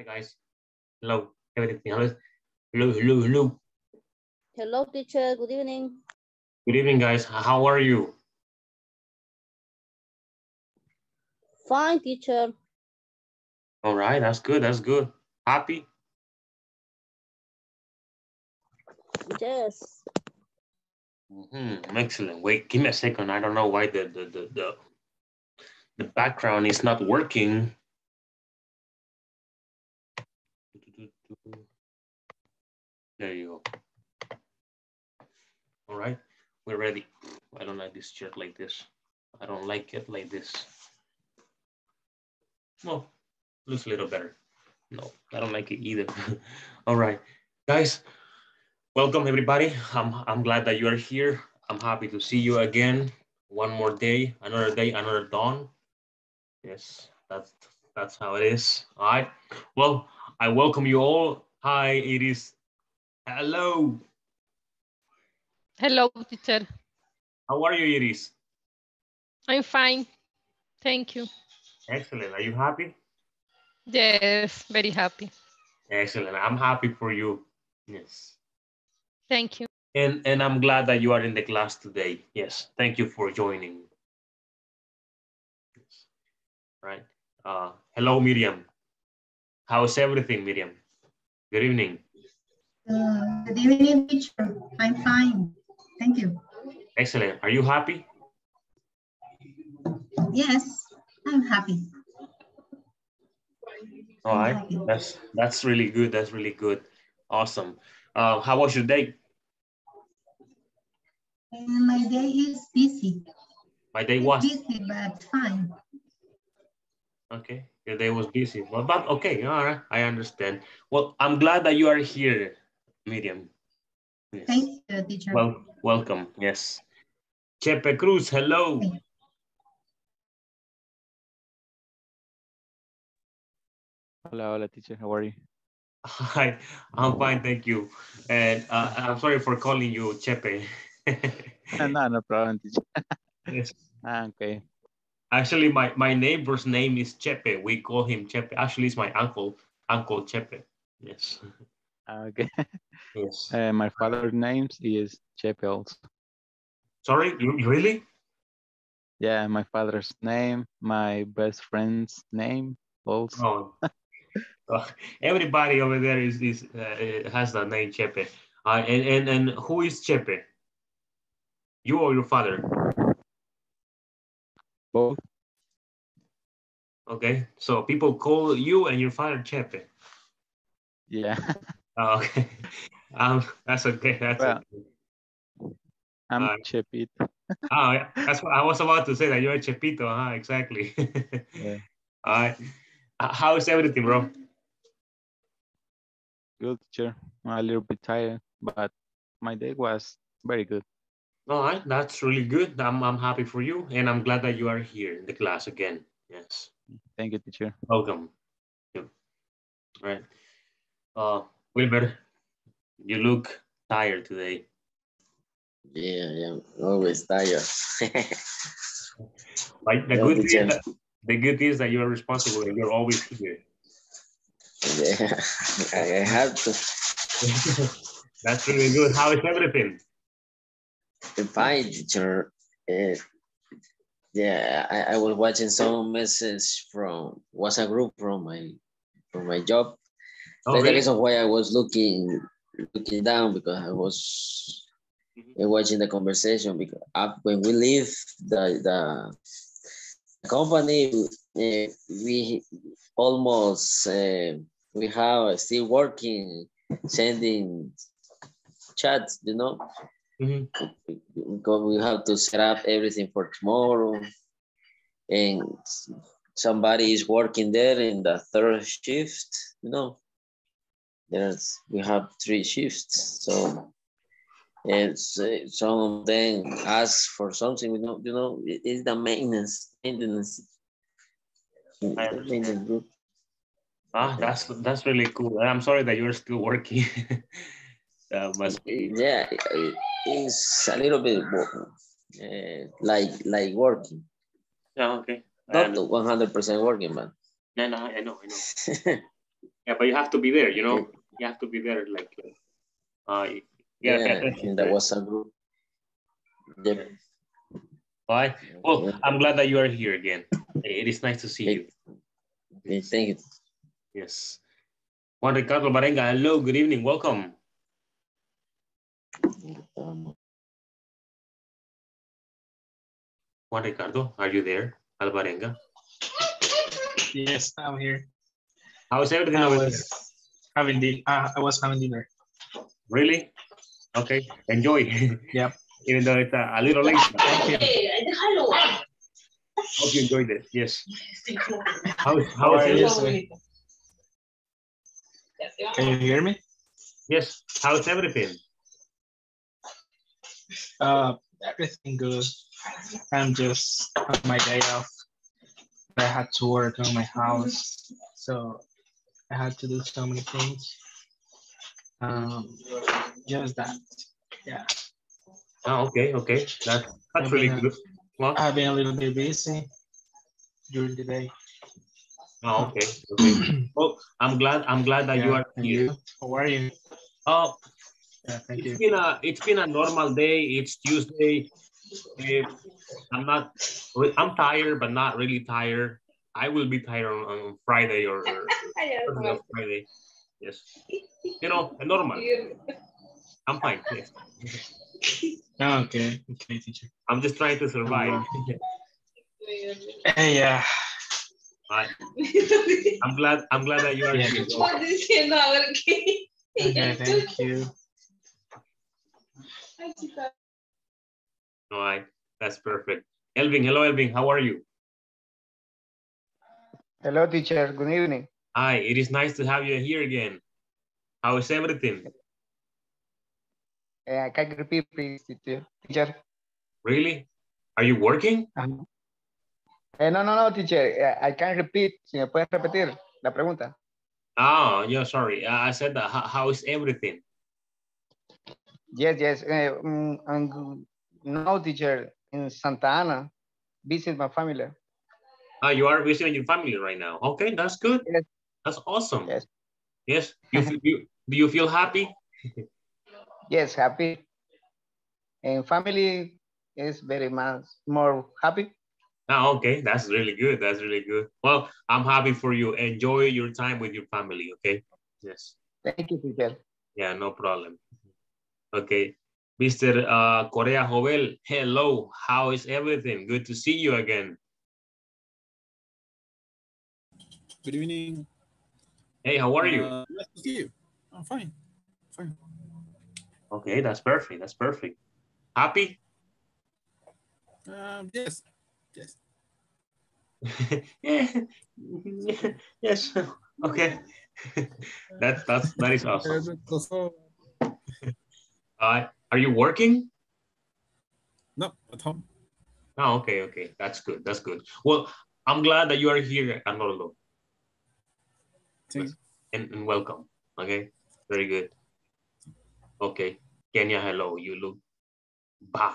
Hi guys. Hello. Everything. Hello. Hello. Hello. Hello. Hello, teacher. Good evening. Good evening, guys. How are you? Fine, teacher. All right. That's good. That's good. Happy? Yes. Excellent. Wait, give me a second. I don't know why the background is not working. There you go. All right, we're ready. I don't like this shirt like this. I don't like it like this. Well, looks a little better. No, I don't like it either. All right, guys. Welcome everybody. I'm glad that you are here. I'm happy to see you again. One more day, another dawn. Yes, that's how it is. All right. Well, I welcome you all. Hi, it is. Hello. Hello, teacher. How are you, Iris? I'm fine. Thank you. Excellent. Are you happy? Yes, very happy. Excellent. I'm happy for you. Yes. Thank you. And I'm glad that you are in the class today. Yes, thank you for joining. Yes. Right. Hello, Miriam. How's everything, Miriam? Good evening. Good evening, teacher. I'm fine. Thank you. Excellent. Are you happy? Yes, I'm happy. All right. Happy. That's really good. That's really good. Awesome. How was your day? My day is busy. My day was? Busy, but fine. Okay. Your day was busy. Well, but okay. All right. I understand. Well, I'm glad that you are here, Miriam. Yes. Thank you, teacher. Well, welcome. Yes. Chepe Cruz, hello. Hola, hola, teacher. How are you? Hi, I'm fine, thank you. And I'm sorry for calling you Chepe. No problem, teacher. Yes. Okay. Actually, my neighbor's name is Chepe. We call him Chepe. Actually, it's my uncle Chepe. Yes. Okay. Yes. My father's name is Chepe also. Sorry, really? Yeah, my father's name, my best friend's name also. Oh. Everybody over there has the name Chepe. And who is Chepe? You or your father? Both. Okay, so people call you and your father Chepe. Yeah. Oh, okay. That's okay. That's well, okay. I'm Chepito. Oh, yeah. That's what I was about to say, that you're Chepito, huh? Exactly. Yeah. All right. How is everything, bro? Good, teacher. I'm a little bit tired, but my day was very good. All right, that's really good. I'm happy for you, and I'm glad that you are here in the class again. Yes. Thank you, teacher. Welcome. Yeah. All right. Wilbur, you look tired today. Yeah, I'm always tired. Like the good thing is that you are responsible and you're always here. Yeah, I have to. That's really good. How is everything? Fine, teacher. Yeah, I was watching some messages from WhatsApp group from my job. Oh, that's really? The reason why I was looking down, because I was watching the conversation. Because when we leave the company, we almost we have still working, sending chats, you know. Mm-hmm. Because we have to set up everything for tomorrow, and somebody is working there in the third shift, you know. We have three shifts, so it's some of them ask for something. You know, it's the maintenance. Group. Ah, that's really cool. I'm sorry that you're still working. Yeah, it's a little bit like working. Yeah, okay. Not 100% working, but. No, I know. Yeah, but you have to be there, you know? You have to be there, like, in the WhatsApp group. Yeah. Bye. Well, I'm glad that you are here again. It is nice to see you. Thank you. Yes. Juan Ricardo Barenga, hello, good evening, welcome. Juan Ricardo, are you there? Alvarenga? Yes, I'm here. How was everything? I was having dinner. Really? Okay, enjoy. Yep. Even though it's a little late. Hope you enjoyed it. Yes. How are you? Can you hear me? Yes. How's everything? Everything good. I'm just on my day off. I had to work on my house, so I had to do so many things. Just that, yeah. Oh, okay, okay. That's really good. Well, I've been a little bit busy during the day. Oh, okay. Okay. Well, I'm glad that you are here. You? How are you? Oh, yeah, thank you. It's been a normal day. It's Tuesday. I'm tired, but not really tired. I will be tired on Friday or Friday. Yes. You know, normal. I'm fine. Yes. Okay. Okay, teacher. I'm just trying to survive. Yeah. Bye. I'm glad that you are here. Okay, thank you. All right, that's perfect. Elvin, hello, Elvin. How are you? Hello, teacher. Good evening. Hi, it is nice to have you here again. How is everything? I can repeat, please, teacher. Really? Are you working? No, teacher. I can repeat. Si me puedes repetir la pregunta. Oh, yeah, sorry. I said that. How is everything? Yes. No, teacher, in Santa Ana, visit my family. Ah, you are visiting your family right now. Okay, that's good. Yes. That's awesome. Yes. Yes. Do you feel happy? Yes, happy. And family is very much more happy. Ah, okay, that's really good. That's really good. Well, I'm happy for you. Enjoy your time with your family, okay? Yes. Thank you, teacher. Yeah, no problem. Okay. Mr. Correa Jovel, hello, how is everything? Good to see you again. Good evening. Hey, how are you? Nice to see you. I'm fine. Fine. Okay, that's perfect. That's perfect. Happy? Yes. Yes. Yes. Okay. That is awesome. Are you working? No, at home. Oh, okay. That's good. That's good. Well, I'm glad that you are here and not alone. Thanks. And welcome. Okay. Very good. Okay. Kenya, hello. You look bad.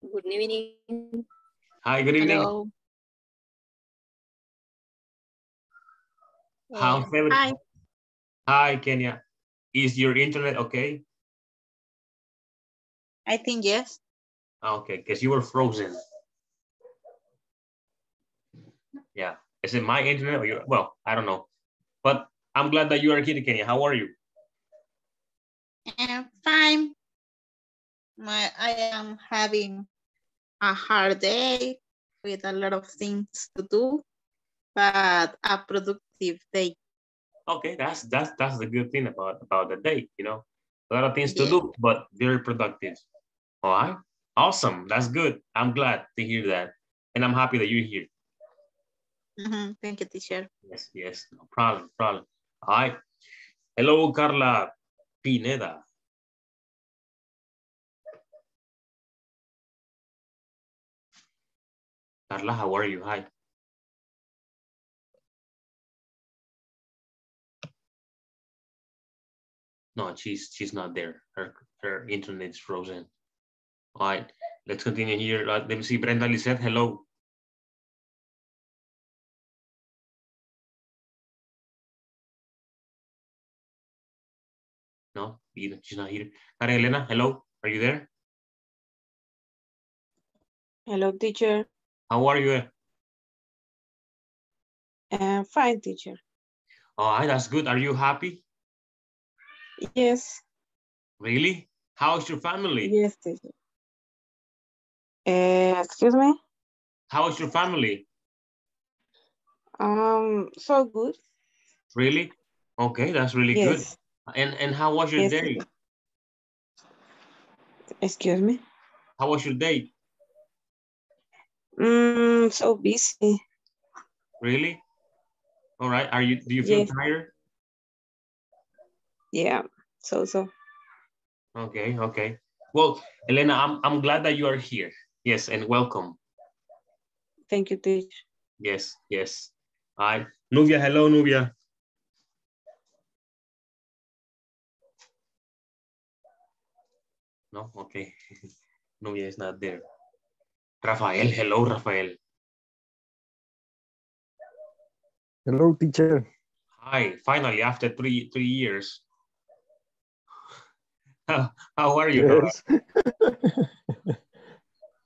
Good evening. Hi, good evening. Hello. How's everything? Hi. Hi, Kenya. Is your internet okay? I think yes. Okay, because you were frozen. Yeah. Is it my internet or your? Well, I don't know. But I'm glad that you are here, Kenya. How are you? I'm fine. I am having a hard day with a lot of things to do, but a productive day. Okay, that's the good thing about the day, you know. A lot of things to do, but very productive. All right, awesome. That's good. I'm glad to hear that, and I'm happy that you're here. Thank you, teacher. Yes, no problem. All right. Hello, Carla Pineda. Carla, how are you? Hi. No, she's not there. Her internet's frozen. All right, let's continue here. Let me see. Brenda Lisette, hello. No, she's not here. Maria Elena, hello, are you there? Hello, teacher. How are you? Fine, teacher. All right, that's good. Are you happy? Yes. Really? How's your family? Yes, teacher. Excuse me? How's your family? So good. Really? Okay, that's really yes. Good. And how was your yes, day? Teacher. Excuse me? How was your day? So busy. Really? All right. Are you? Do you feel yes. tired? Yeah. So. Okay. Okay. Well, Elena, I'm glad that you are here. Yes, and welcome. Thank you, teacher. Yes. Yes. All right. Nubia, hello, Nubia. No. Okay. Nubia is not there. Rafael, hello, Rafael. Hello, teacher. Hi, finally, after three years. How are you? Yes.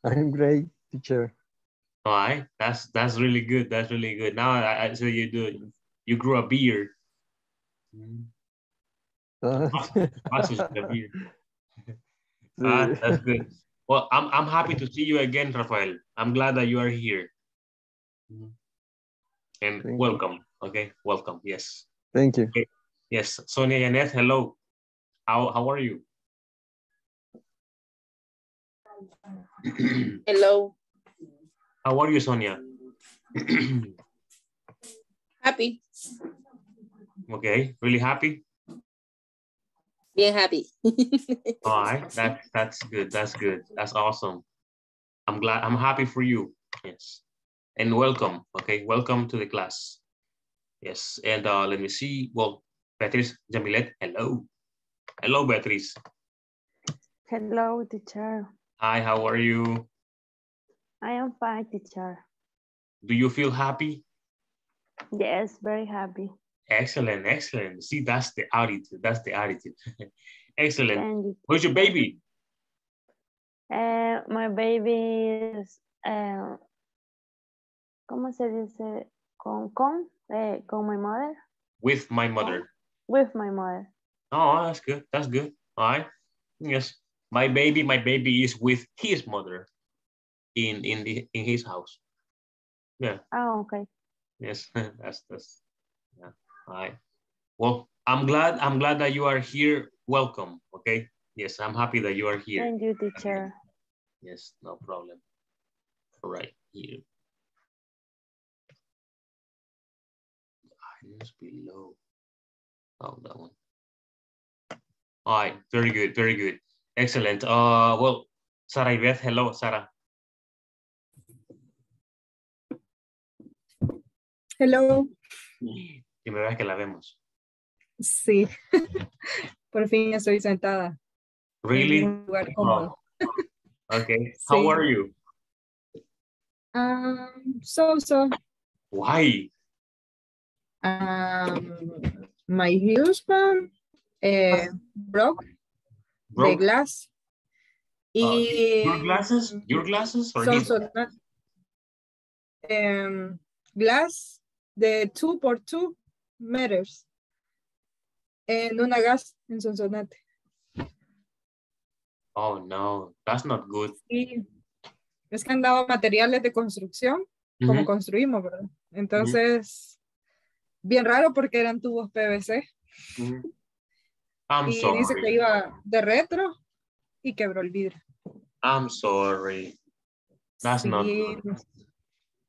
I'm great, teacher. All right, that's really good. That's really good. Now I see you do. You grew a beard. That's good. Well, I'm happy to see you again, Rafael. I'm glad that you are here. And thank welcome. You. Okay, welcome. Yes. Thank you. Okay. Yes, Sonia Yanet, hello. How are you? Hello. How are you, Sonia? Happy. Okay, really happy? Being happy. All right, that's good. That's good. That's awesome. I'm glad. I'm happy for you. Yes, and welcome. Okay, welcome to the class. Yes, and let me see. Well, Beatriz Jamilet, hello. Hello, Beatriz. Hello, teacher. Hi. How are you? I am fine, teacher. Do you feel happy? Yes, very happy. Excellent, excellent. See, that's the attitude. That's the attitude. Excellent. You. Who's your baby? My baby is. ¿Cómo se dice? Con my mother. With my mother. With my mother. Oh, that's good. That's good. All right. Yes, my baby is with his mother, in his house. Yeah. Oh, okay. Yes, that's. Yeah. All right. Well, I'm glad that you are here. Welcome. Okay. Yes, I'm happy that you are here. Thank you, teacher. Yes, no problem. All right. Here. It's below. Oh, that one. All right. Very good. Very good. Excellent. Well, Sarah Yvette, hello, Sarah. Hello. Primera vez que la vemos. Sí. Por fin estoy sentada. Really? Oh. Okay. Sí. How are you? So. Why? My husband broke the glass. Your glasses? Your glasses? Or glass. De 2 por 2 meters en una gas en Sonsonate. Oh no, that's not good. Sí. Es que han dado materiales de construcción, como construimos, ¿verdad? Entonces, bien raro porque eran tubos PVC. Y sorry. Dice que iba de retro y quebró el vidrio. I'm sorry. That's sí. Not good.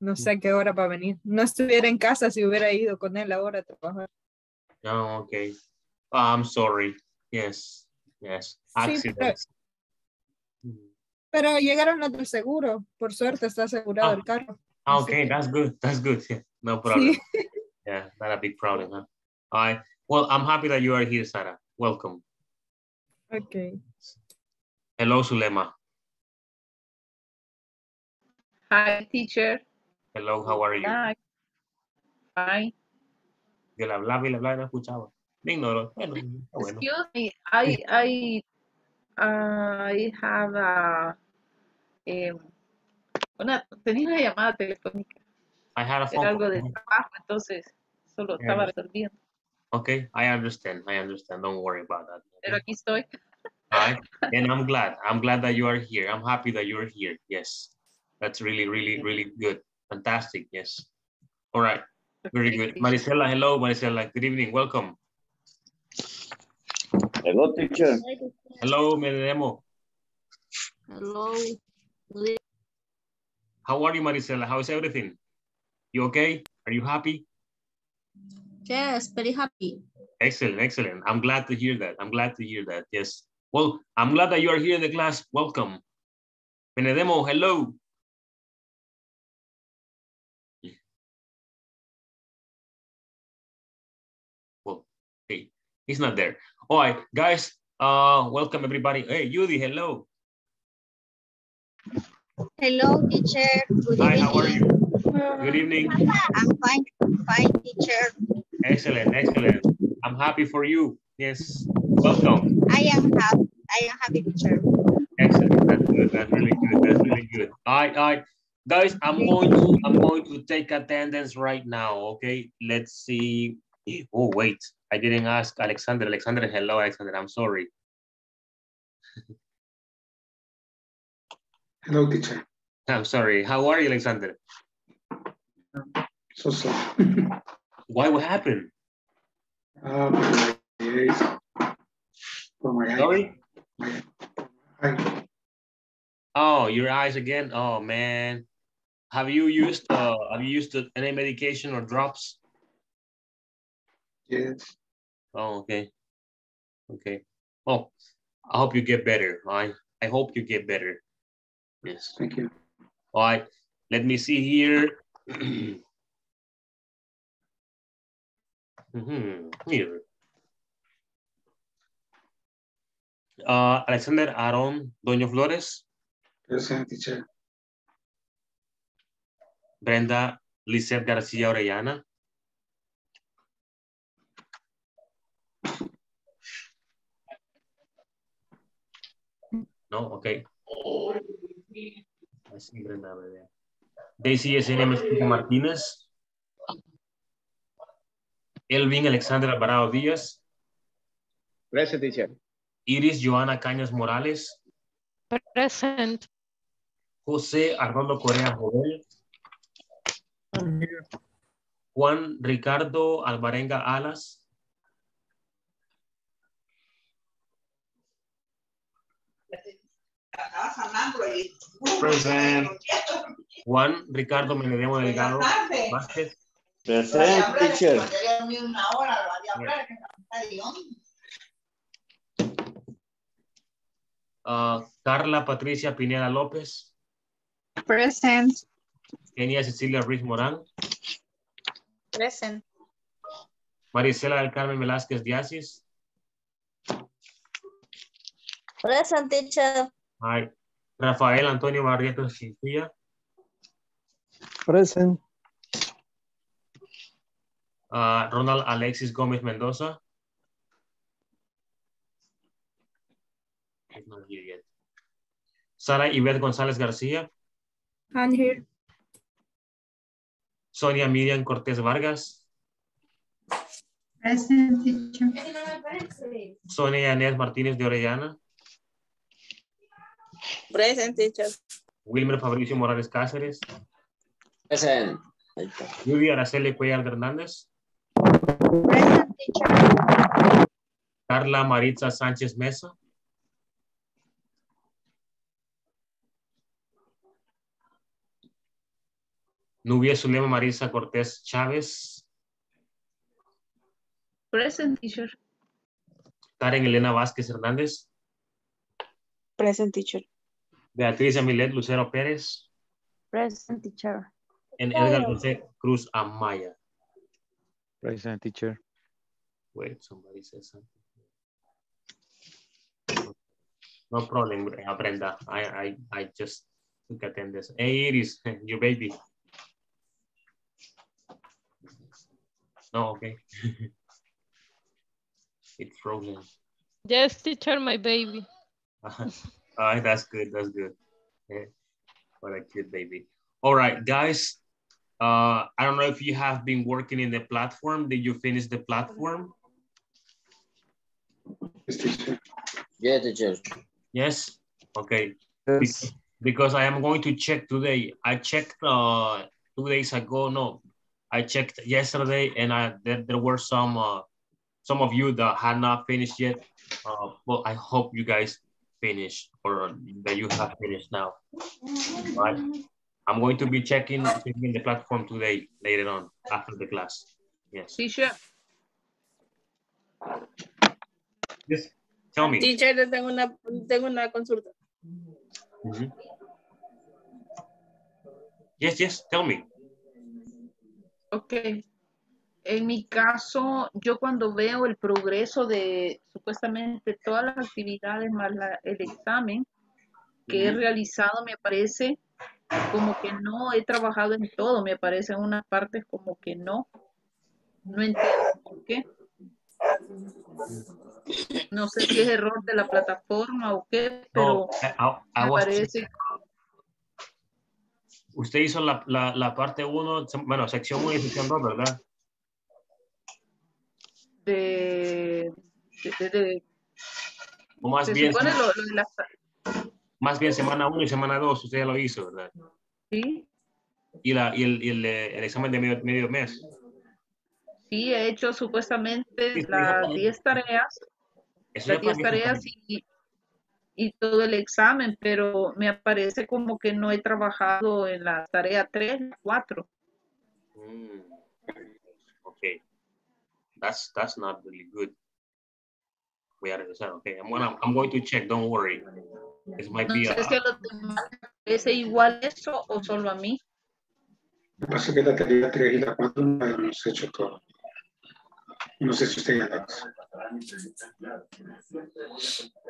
No sé a qué hora va a venir. No estuviera en casa si hubiera ido con él ahora a trabajar. No, oh, okay. I'm sorry. Yes, yes. Accidents. Sí, pero llegaron los del seguro. Por suerte está asegurado el carro. Okay, that's good. That's good. Yeah, no problem. Sí. Yeah, not a big problem. Huh? All right. Well, I'm happy that you are here, Sarah. Welcome. Okay. Hello, Zulema. Hi, teacher. Hello, how are you? Hi. Yo la hablaba y no escuchaba. Lo ignoro. Bueno, bueno. Excuse me, I have tenía una llamada telefónica. I had a phone. Era algo de trabajo, entonces solo estaba resolviendo. Okay, I understand. Don't worry about that. Pero aquí estoy. Right? And I'm glad that you are here. I'm happy that you're here. Yes, that's really, really, really good. Fantastic. Yes. All right. Very good. Maricela, hello. Maricela, good evening. Welcome. Hello, teacher. Hello, Menedemo. Hello. How are you, Maricela? How is everything? You okay? Are you happy? Yes, very happy. Excellent, excellent. I'm glad to hear that. I'm glad to hear that. Yes. Well, I'm glad that you are here in the class. Welcome. Menedemo, hello. Well, hey, he's not there. All right, guys, welcome everybody. Hey, Judy, hello. Hello, teacher. Good evening. Hi, how are you? Good evening. I'm fine, teacher. Excellent, excellent. I'm happy for you. Yes, welcome. I am happy, teacher. Excellent. That's good. That's really good. That's really good. All right, guys. I'm going to take attendance right now. Okay. Let's see. Oh wait, I didn't ask Alexander. Alexander, hello, Alexander. I'm sorry. Hello, teacher. I'm sorry. How are you, Alexander? So sorry. Why? What happened? Sorry? Oh, your eyes again? Oh man, have you used any medication or drops? Yes. Oh, okay. Okay. Oh, I hope you get better. I hope you get better. Yes. Thank you. All right. Let me see here. Here. Alexander, Aaron, Doña Flores. Present, teacher. Brenda, Lizeth García Orellana. No, okay. I see Brenda over there. Daisy SNM Martínez. Elvin Alexander Alvarado Díaz. Present, teacher. Iris Joana Cañas Morales. Present. José Arnoldo Correa Jovel. Juan Ricardo Alvarenga Alas. Present. Juan Ricardo Menedemo Delgado Vázquez. Present, teacher. Carla Patricia Pineda López. Present. Kenia Cecilia Ruiz Morán. Present. Maricela del Carmen Velázquez Diazis. Present, teacher. Hi. Rafael Antonio Barrieto Chinchilla. Present. Ronald Alexis Gómez Mendoza. I'm not here yet. Sara Yvette González García. I'm here. Sonia Miriam Cortés Vargas. Present, teacher. Sonia Inés Martínez de Orellana. Present, teacher. Wilmer Fabricio Morales Cáceres. Present. Judy Araceli Cuellar Hernández. Present, teacher. Carla Maritza Sánchez Mesa. Nubia Zulema Marisa Cortés Chávez. Present, teacher. Karen Elena Vázquez Hernández. Present, teacher. Beatriz Amilet Lucero Pérez. Present, teacher. And Edgar José Cruz Amaya. Present, teacher. Wait, somebody said something. No problem, Brenda. I just took attendance. Hey, Iris, your baby. No, okay. it frozen. Yes, teacher, my baby. Oh, that's good. That's good. Yeah. What a cute baby. All right, guys. I don't know if you have been working in the platform. Did you finish the platform? Yeah, teacher. Yes. Okay. Yes. Because I am going to check today. I checked 2 days ago. No, I checked yesterday, and there were some of you that had not finished yet. Well, I hope you guys finished, or that you have finished now. Right? I'm going to be checking the platform today, later on, after the class. Yes. Teacher. Yes, tell me. Teacher, tengo una consulta. Mm-hmm. Yes, tell me. Okay. En mi caso, yo cuando veo el progreso de supuestamente todas las actividades más el examen que he realizado, me parece como que no he trabajado en todo. Me parece en unas partes como que no entiendo por qué. No sé si es error de la plataforma o qué, pero me parece... Usted hizo la parte 1, bueno, sección 1 y sección 2, ¿verdad? O más bien, más bien semana 1 y semana 2, usted ya lo hizo, ¿verdad? Sí. ¿Y el examen de medio mes? Sí, he hecho supuestamente las 10 tareas, y todo el examen, pero me parece como que no he trabajado en la tarea 3, 4. Okay. That's not really good. We are okay. I'm going to check, don't worry. This might be no sé si a los demás es igual eso o solo a mí. Lo que pasa es que la tarea 3 y la 4 no hemos hecho todo. No sé si usted ya las...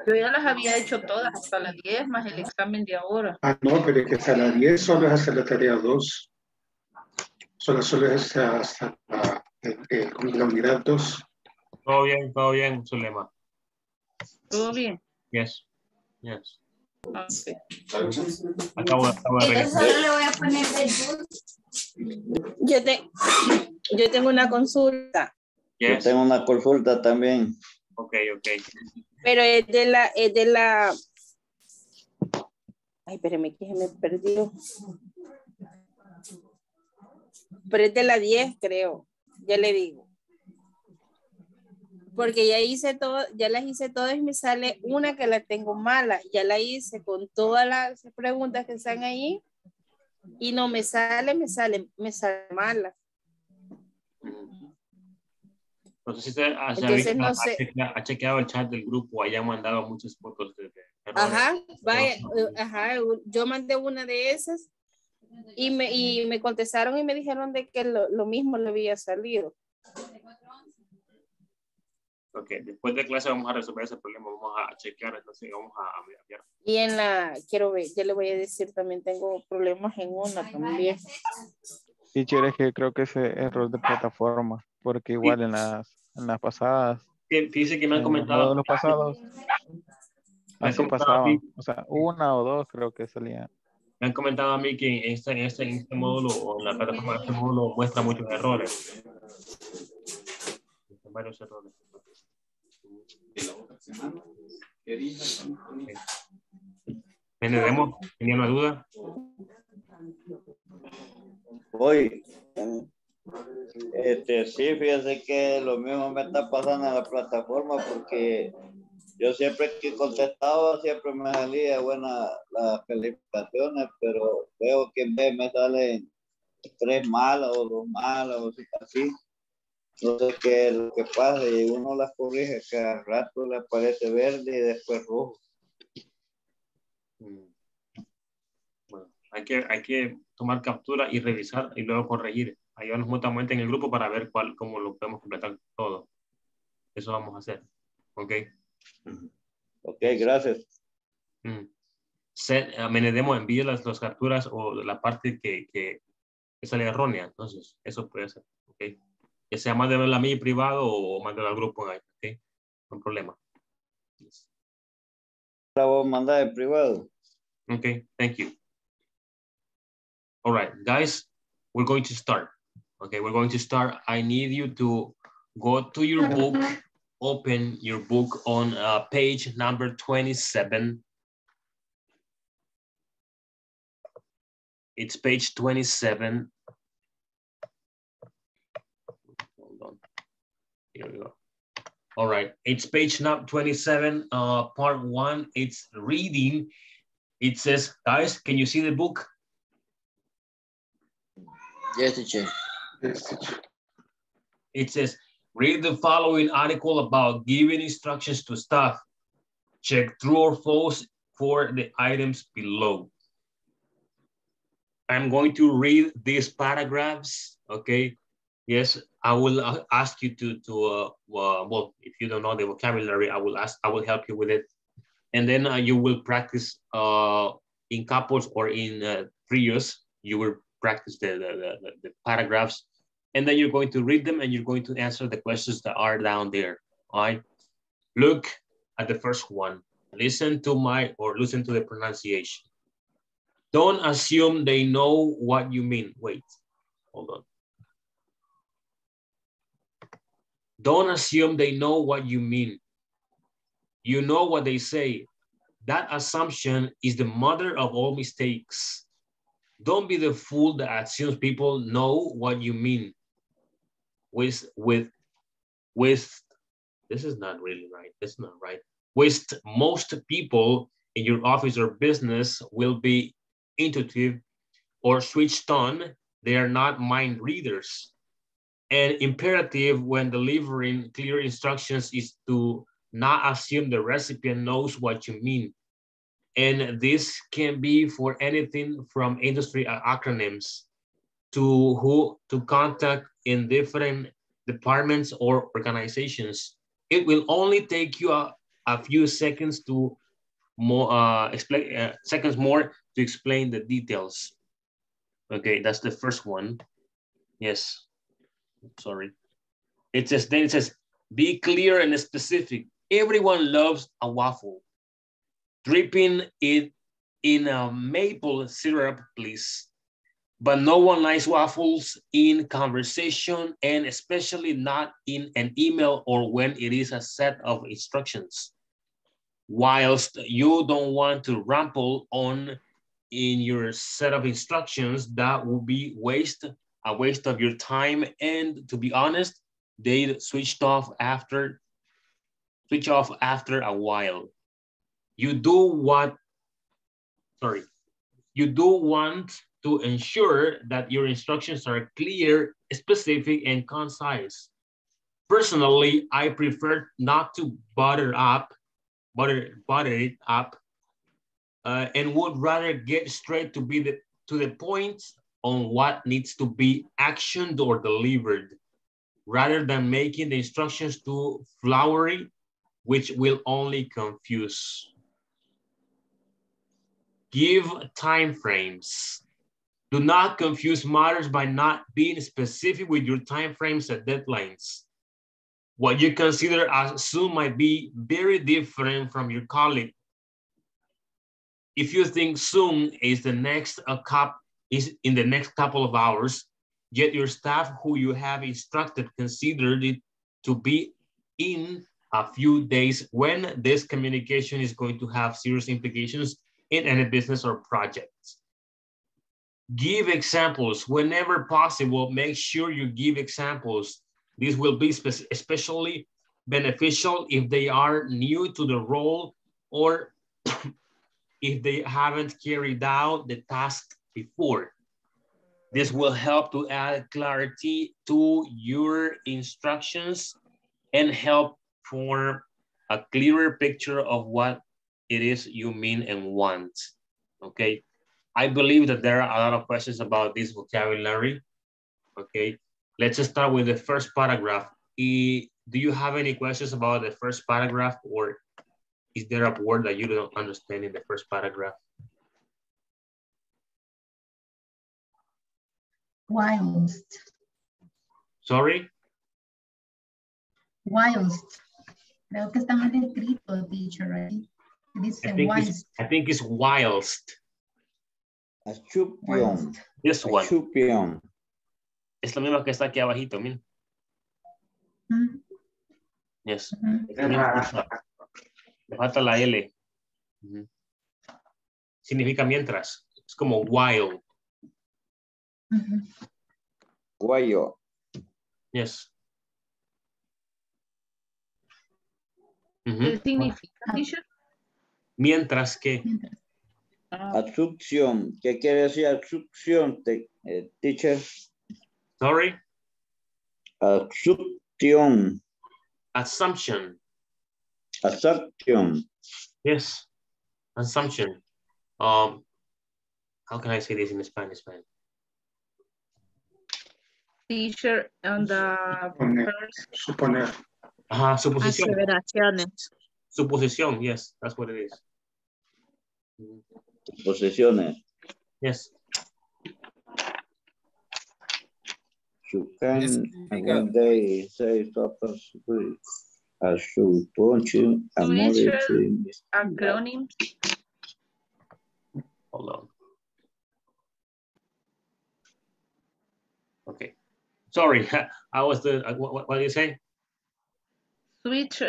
Yo ya las había hecho todas, hasta las 10, más el examen de ahora. Ah, no, pero es que hasta las 10 solo es hasta la tarea 2. Solo es hasta la unidad 2. Todo bien, Zulema. ¿Todo bien? Yes. Okay. Acabo de regresar. Yo le voy a poner el... Yo tengo una consulta. Yes. Yo tengo una consulta también. Ok. Pero es de la... Ay, espérame, que me perdí. Pero es de la 10, creo. Ya le digo. Porque ya las hice todas y me sale una que la tengo mala. Ya la hice con todas las preguntas que están ahí y no me sale mala. Entonces, ha chequeado el chat del grupo, haya mandado muchas fotos de errores. Ajá, yo mandé una de esas y me contestaron y me dijeron de que lo mismo le había salido. Ok, después de clase vamos a resolver ese problema, vamos a chequear, entonces vamos a ver. Y en la, quiero ver, ya le voy a decir, también tengo problemas en una también. Sí, chévere, es que creo que ese error de plataforma, porque igual sí. en las pasadas. Dice que me han comentado. En los pasados. Así pasaba. O sea, una o dos creo que salían. Me han comentado a mí que en este módulo, o en la plataforma de este módulo, muestra muchos errores. Varios errores. Menedemo, ¿tenía una duda? Voy. Sí, fíjese que lo mismo me está pasando en la plataforma porque yo siempre que contestaba siempre me salía buenas las calificaciones, pero veo que en vez me salen 3 malas o 2 malas o así. No sé qué es lo que pasa y uno las corrige, cada rato le aparece verde y después rojo. Bueno, hay que tomar captura y revisar y luego corregir. Ayudarnos mutuamente en el grupo para ver cómo lo podemos completar todo. Eso vamos a hacer. Ok. Ok, gracias. Menedemo, envíe las capturas o la parte que sale errónea. Entonces, eso puede ser. Ok. Que sea más de verla a mí privado o más de verla al grupo. Ok. un problema. Yes. La voy a mandar en privado. Okay, thank you. All right, guys, we're going to start. Okay, we're going to start. I need you to go to your book, open your book on page number 27. It's page 27. Hold on. Here we go. All right, it's page number 27, part 1. It's reading. It says, guys, can you see the book? Yes, teacher. Yes, teacher. It says, read the following article about giving instructions to staff. Check true or false for the items below. I'm going to read these paragraphs, okay? Yes, I will ask you well, if you don't know the vocabulary, I will help you with it. And then you will practice in couples or in trios. You will practice the paragraphs. And then you're going to read them and you're going to answer the questions that are down there, all right? Look at the first one. Listen to the pronunciation. Don't assume they know what you mean. Wait, hold on. Don't assume they know what you mean. You know what they say. That assumption is the mother of all mistakes. Don't be the fool that assumes people know what you mean. This is not really right. That's not right. With most people in your office or business will be intuitive or switched on. They are not mind readers. And imperative when delivering clear instructions is to not assume the recipient knows what you mean. And this can be for anything from industry acronyms to who to contact in different departments or organizations. It will only take you a few seconds to more to explain the details. Okay, that's the first one. Yes, sorry. It says, then it says, be clear and specific. Everyone loves a waffle. Dripping it in a maple syrup, please. But no one likes waffles in conversation and especially not in an email or when it is a set of instructions. Whilst you don't want to ramble on in your set of instructions, that would be a waste of your time. And to be honest, they switch off after a while. You do want to ensure that your instructions are clear, specific, and concise. Personally, I prefer not to butter it up, and would rather get straight to the point on what needs to be actioned or delivered, rather than making the instructions too flowery, which will only confuse. Give time frames. Do not confuse matters by not being specific with your time frames and deadlines. What you consider as soon might be very different from your colleague. If you think soon is in the next couple of hours, yet your staff who you have instructed considered it to be in a few days, when this communication is going to have serious implications in any business or project. Give examples whenever possible. Make sure you give examples. This will be especially beneficial if they are new to the role or if they haven't carried out the task before. This will help to add clarity to your instructions and help form a clearer picture of what it is you mean and want, okay? I believe that there are a lot of questions about this vocabulary, okay? Let's just start with the first paragraph. Do you have any questions about the first paragraph, or is there a word that you don't understand in the first paragraph? Whilst. Sorry? Whilst. Creo que está mal escrito, teacher, right? I think it's whilst. Achupión. This one. Achupión. Es lo mismo que está aquí abajito, mira. Mm. Yes. Mm -hmm. Le falta la L. Mm -hmm. Significa mientras. Es como while. Mm -hmm. Guayo. Yes. Uh -huh. ¿Qué significa? Mientras que. Mientras. Ah. Absorción. ¿Qué quiere decir absorción, teacher? Sorry. Absorción. Assumption. Assumption. Yes. Assumption. How can I say this in Spanish? Teacher on the first. Suponer. Ajá, suposición. Aseveraciones. Suposición, yes, that's what it is. Suposiciones. Yes. You can one day say a suposición, a modificación. Acronym. Hold on. Okay. Sorry, I was the, what do you say? Switch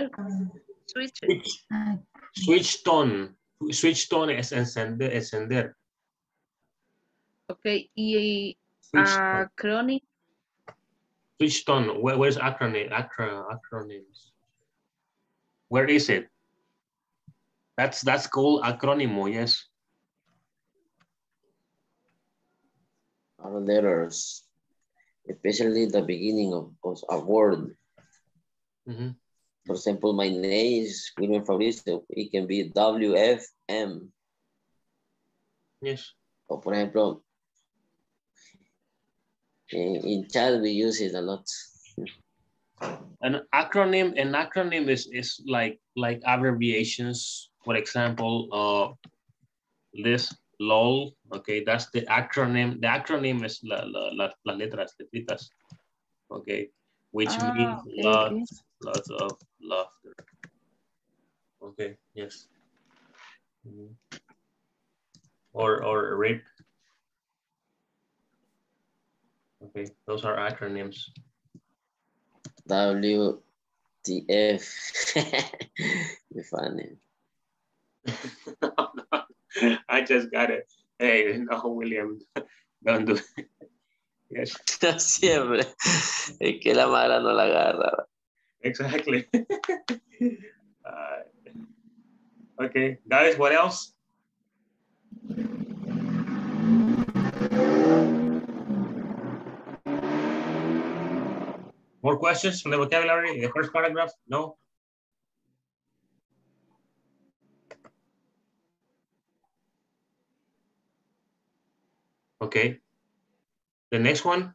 on es encender. Okay, y acronym. Switch on, where's acronym? Acronyms. Where is it? That's called acronym, yes. Our letters, especially the beginning of a word. Mm-hmm. For example, my name is William Fabricio. It can be WFM. Yes. Or, for example, in chat we use it a lot. An acronym is like abbreviations. For example, this LOL. Okay, that's the acronym. The acronym is las letras. Okay, which means lots of laughter. Okay, yes. Mm-hmm. Or rape. Okay, those are acronyms. WTF. You funny. I just got it. Hey, no, William, don't do it. Yes. Siempre. Es que la mala no la agarra. Exactly. Okay, guys, what else? More questions from the vocabulary in the first paragraph? No? Okay. The next one?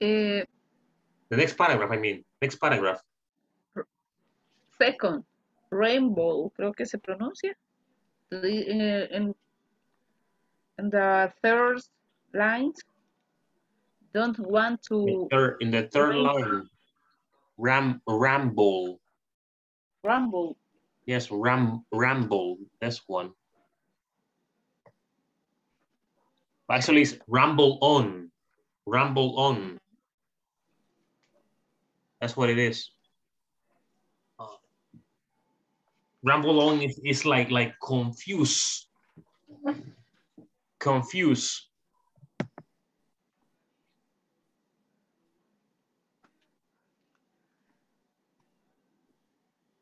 The next paragraph, next paragraph. Second, rainbow, creo que se pronuncia. In the third line, don't want to... In the third line, ramble. Ramble. Yes, ramble, that's one. Actually, it's ramble on. Ramble on. That's what it is. Ramble on is like confuse. Confuse.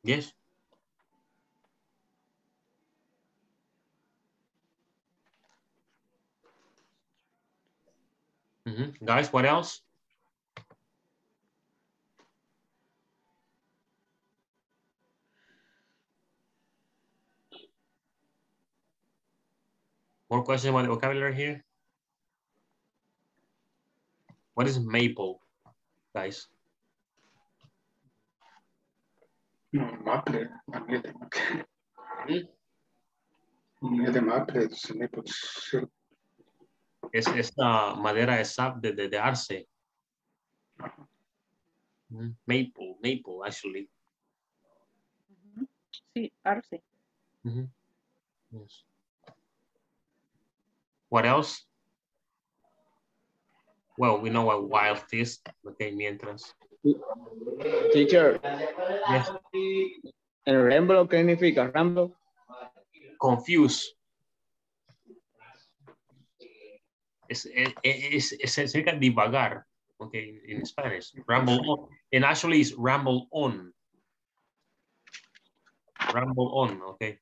Yes. Mm-hmm. Guys, what else? More questions about the vocabulary here? What is maple, guys? No, maple. Maple. Es la madera de arce. Maple, actually. Sí, RC. Mm-hmm. Yes. What else? Well, we know what while is, okay, mientras. Teacher. Yes. El remblo, ¿qué significa remblo? Confuse. Significa divagar, okay, in Spanish. Ramble on. And actually it's ramble on. Ramble on, okay.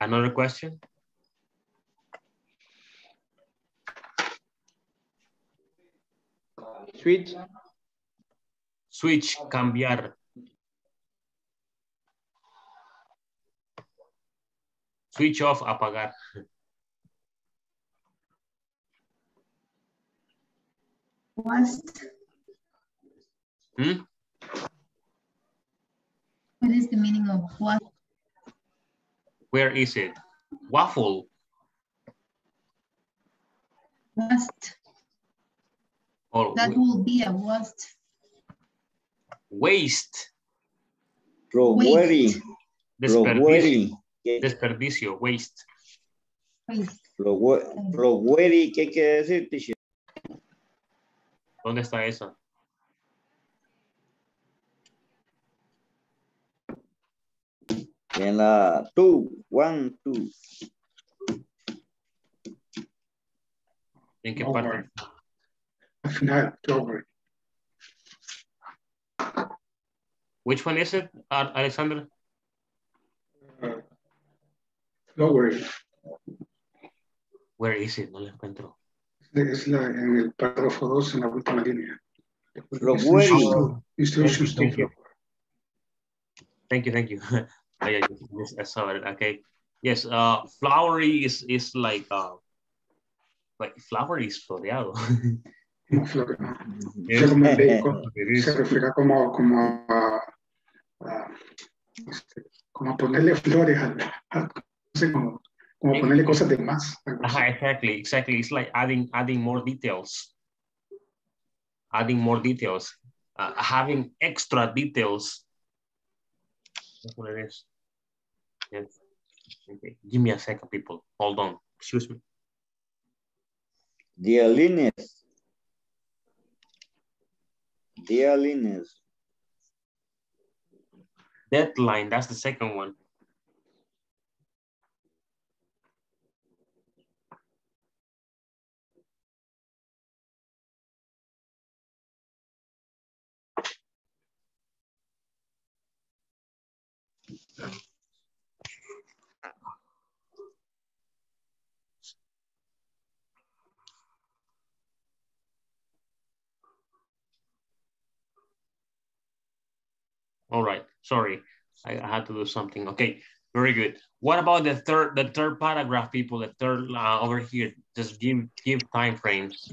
Another question? Switch. Switch, cambiar. Switch off, apagar. What is the meaning of what? Where is it? Waffle. Wast. Or that will be a wast. Waste. Roguery. Desperdicio. Desperdicio. Waste. Roguery, ¿qué quiere decir, teacher? ¿Dónde está esa? En la 1, 2. ¿En qué parte? Al final, over. Which one is it, Alexander? Lower. Where is it? No lo encuentro. Es la, en el párrafo 2, en la última línea. Instructions to flower. Thank you, thank you. I saw it. Okay. Yes. Flowery is like flowery is floreado. No, se refiere como a ponerle flores como ponerle cosas de más. Exactly. It's like adding more details. Having extra details. That's what it is. Yes. Okay. Give me a second, people. Hold on. Excuse me. Deadlines. Deadline. That's the second one. All right, sorry, I had to do something. Okay, very good. What about the third paragraph, people? The third over here, just give time frames.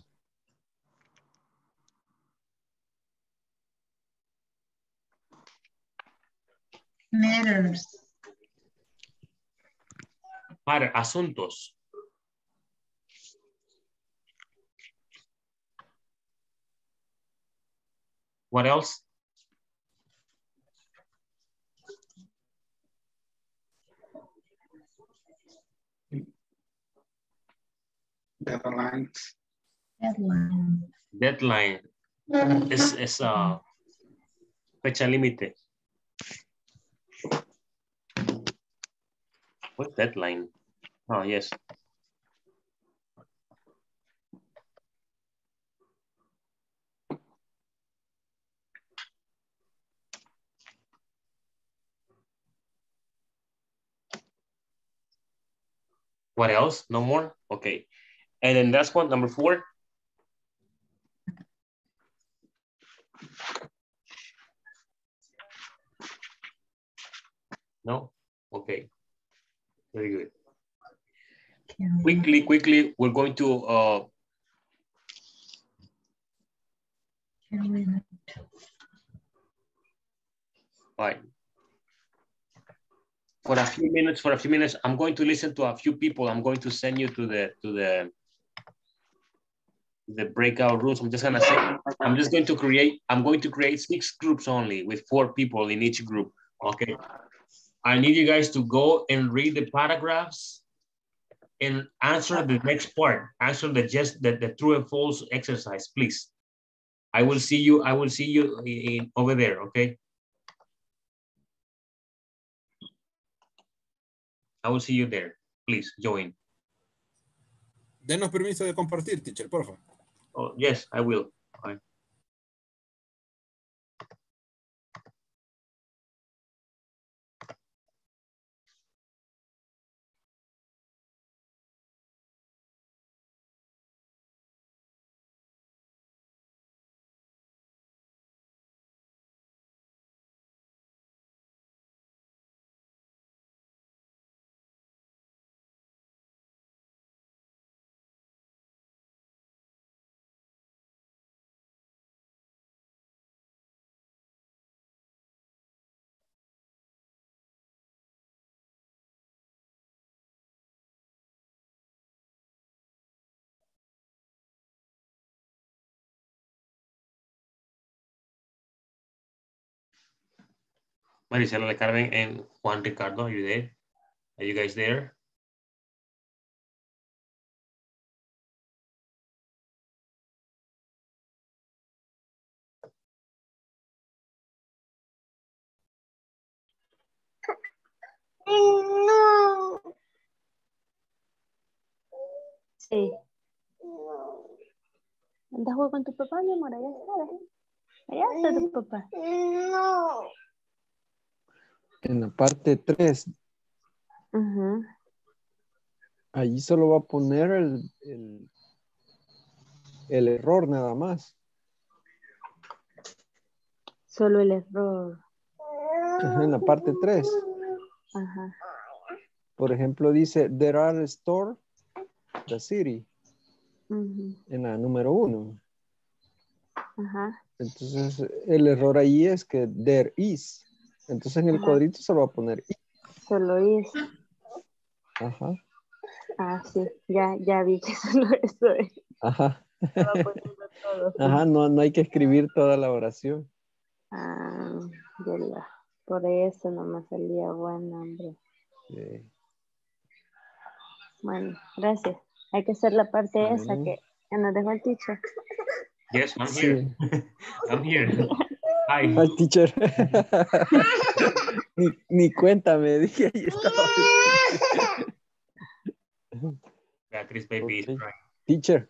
Matters. Para asuntos. What else? Deadline. Es fecha límite. What's deadline? Oh, yes. What else? No more? Okay. And then that's one, number 4. No? Okay. Very good. Quickly, we're going to... All right. For a few minutes, I'm going to listen to a few people. I'm going to send you to the the breakout rooms. I'm going to create 6 groups only with 4 people in each group. Okay. I need you guys to go and read the paragraphs and answer the next part. Answer the true and false exercise, please. I will see you over there, okay? I will see you there. Please join. Denos permiso de compartir, teacher, por favor. Oh, yes, I will. Right. Marisela Carmen and Juan Ricardo, are you there? Are you guys there? No. Sí. No. ¿Andas jugando con tu papá, mi amor? Allá está, ¿eh? Allá está tu papá. No. En la parte 3, allí solo va a poner el error nada más. Solo el error. Ajá, en la parte 3. Ajá. Por ejemplo, dice, there are stores, the city. En la número 1. Ajá. Entonces, el error ahí es que there is. Entonces en el cuadrito se lo va a poner I. Solo I. Ajá. Ah, sí. Ya vi que solo eso es. Ajá. Se va poniendo todo. Ajá, no hay que escribir toda la oración. Ah, ya. Por eso no me salía buen nombre. Sí. Bueno, gracias. Hay que hacer la parte esa que nos dejó el teacher. Yes, I'm here. Sí. I'm here. Ay, teacher. ni cuéntame, dije, ahí estaba. Yeah, Chris baby is crying. Teacher.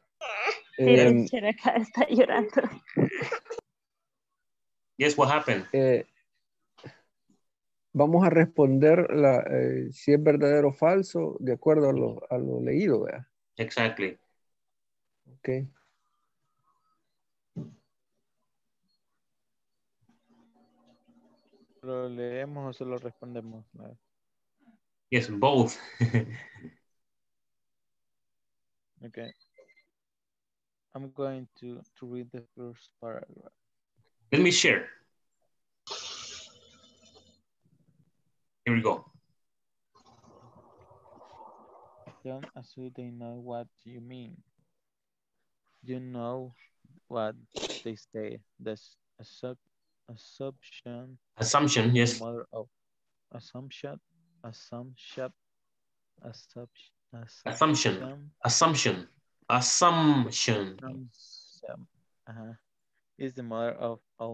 Teacher, acá está llorando. Yes, what happened? Vamos a responder si es verdadero o falso de acuerdo a lo leído, ¿verdad? Exactly. Okay. ¿Lo leemos o se lo respondemos? No. Yes, both. Okay. I'm going to read the first paragraph. Let me share. Here we go. Don't assume they know what you mean. You know what they say. That's a sub. Assumption, yes. Assumption is the mother of all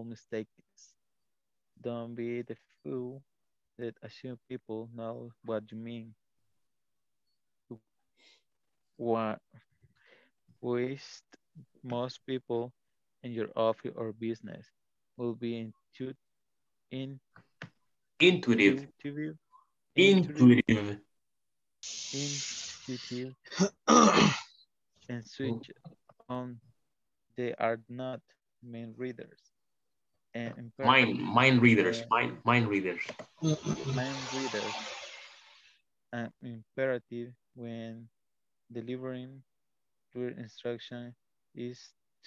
mistakes. Don't be the fool that assume people know what you mean. What most people in your office or business will be intuitive and switch on. They are not mind readers. And mind readers. An imperative when delivering your instruction is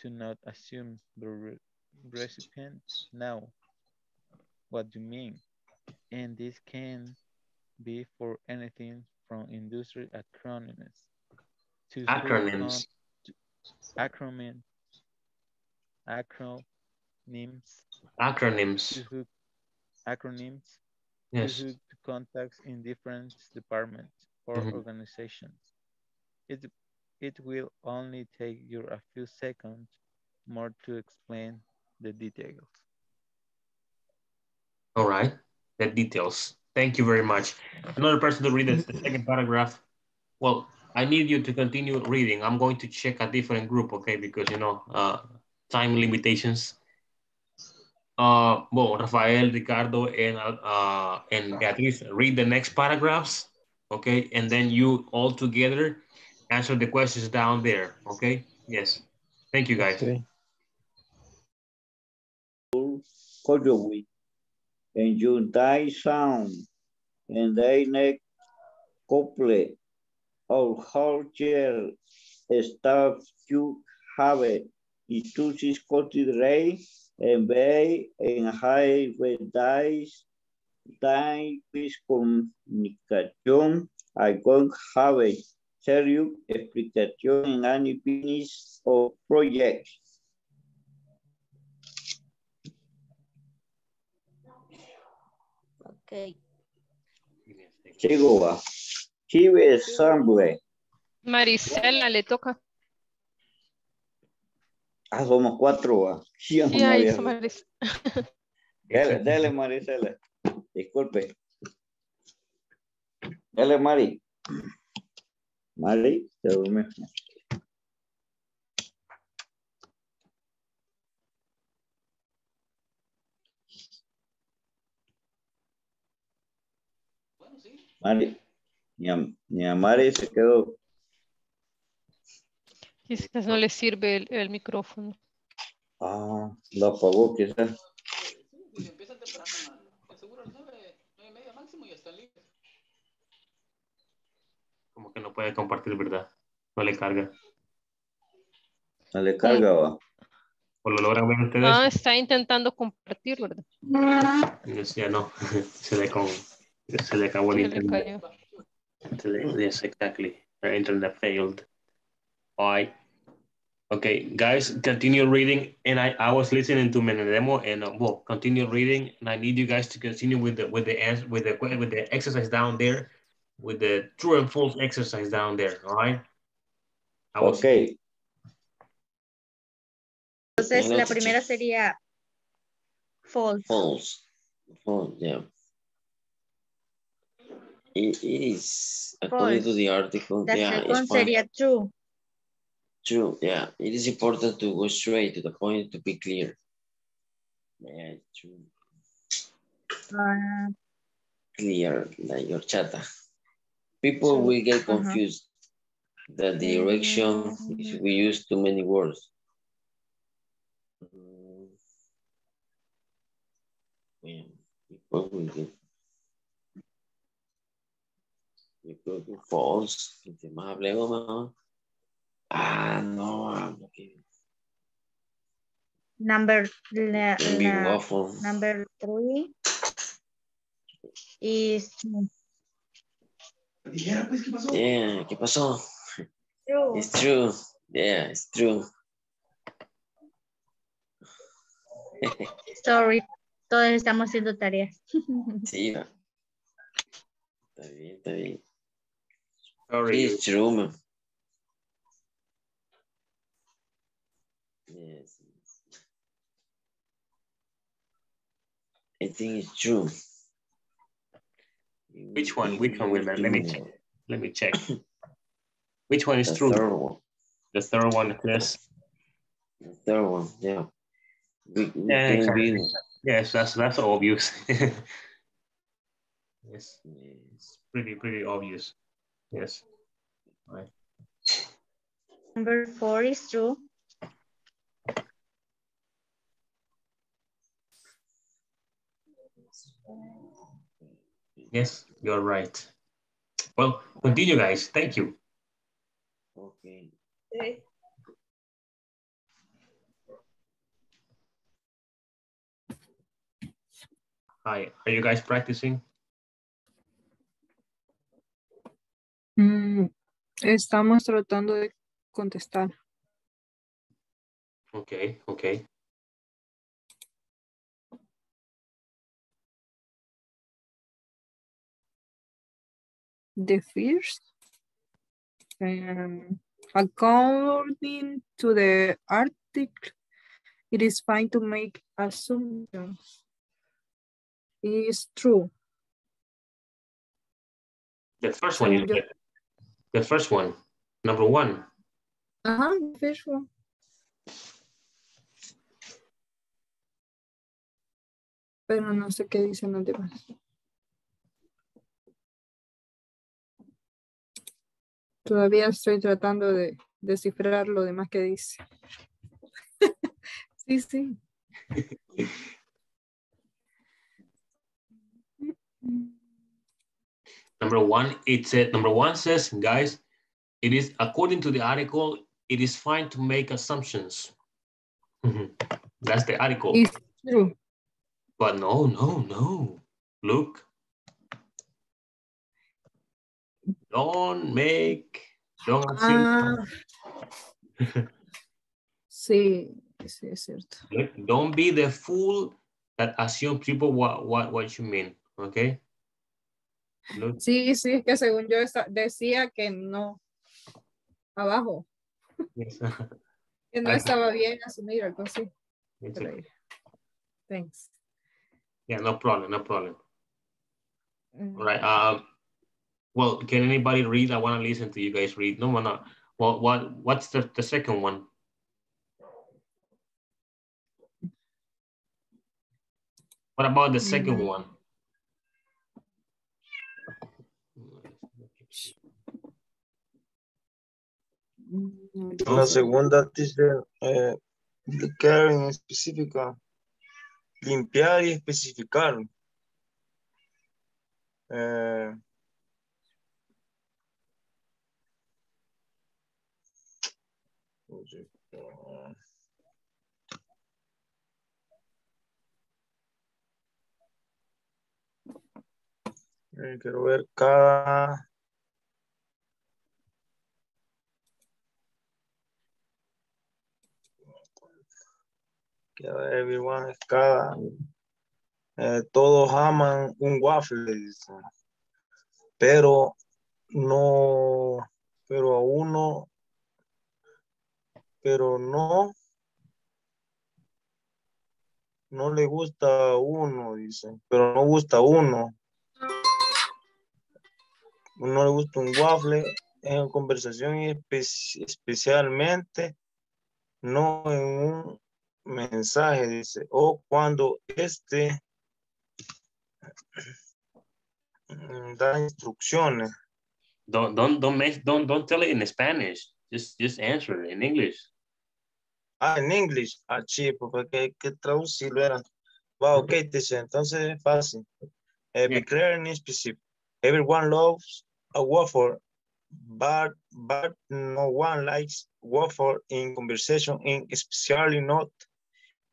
to not assume the recipient now what you mean, and this can be for anything from industry acronyms to Acronyms. Yes. Due to contacts in different departments or organizations. It will only take you a few seconds more to explain the details. All right, the details. Thank you very much. Another person to read the second paragraph. Well, I need you to continue reading. I'm going to check a different group, okay? Because, you know, time limitations. Well, Rafael, Ricardo, and Beatriz, read the next paragraphs, okay? And then you all together answer the questions down there, okay? Yes. Thank you, guys. Okay. And you die sound, and they neck couple of culture stuff you have it. It chooses coated ray and bay and high with dice, die with communication. I don't have a serious explication in any business or project. Okay. Chihuahua. Chive Assembly. Maricela, le toca. Ah, somos cuatro. Sí, ahí Maricela. Dale, Maricela. Disculpe. Dale, Mari. Mari, te duermes. Mari, mi Mari se quedó. Quizás no le sirve el micrófono. Ah, lo apagó quizás. Si empiezan temprano, seguro a las 9:30 máximo y están libres. Como que no puede compartir, ¿verdad? No le carga. No le carga, va. ¿O lo logran ver ustedes? Ah, está intentando compartir, ¿verdad? Ya no, se le con... Se le acabó el internet. Yes, exactly. Our internet failed. All right. Okay, guys, continue reading. And I was listening to Menedemo and well, continue reading. And I need you guys to continue with the exercise down there, with the true and false exercise down there. All right. Okay. Entonces, la primera sería false. False. False. Yeah. It is, according to the article, the second sería true. True, yeah. It is important to go straight to the point to be clear. Yeah, true. Clear, like horchata. People will get confused that the direction is we use too many words. Yeah, people will get false. Ah, no. Number three is. Yeah, ¿qué pasó? True. It's true. Yeah, it's true. Sorry, todos estamos haciendo tareas. Sí, está bien, está bien. Sorry. It's true, man. Yes. I think it's true. Which one? Which one will man? Let me check. Let me check. Which one is true? The third one. The third one, yes. The third one, yeah. We exactly. Yes, that's obvious. Yes, it's pretty obvious. Yes. Right. Number four is true. Yes, you're right. Well, continue, guys. Thank you. Okay. Okay. Hi, are you guys practicing? Estamos tratando de contestar. Okay. The fears, according to the article, it is fine to make assumptions. It is true. The first one, you get. The first one, number one. The first one. Pero no sé qué dicen los demás. Todavía estoy tratando de descifrar lo demás que dice. Sí. Number one says, guys, it is according to the article, it is fine to make assumptions. That's the article. It's true. But no. Look. Don't assume. Sí, es cierto. Don't be the fool that assume people what you mean, okay? Look. Sí, es que según yo decía que no, abajo. Yes. Que no estaba bien asumir algo así. Thanks. Yeah, no problem. All right. Well, can anybody read? I want to listen to you guys read. No, no. Well, what's the second one? What about the second one? La segunda dice explicar en específica, limpiar y especificar. Quiero ver todos aman un waffle, dice, pero no le gusta a uno, dice, pero no gusta a uno. No le gusta un waffle en conversación y especialmente no en un mensaje, dice, o cuando este da instrucciones. Don't tell it in Spanish. Just answer it in English. In English. Sí, porque hay que traducirlo. Wow, ok, dice, entonces es fácil. Be clear and specific. Everyone loves a waffle, but no one likes waffle in conversation, and especially not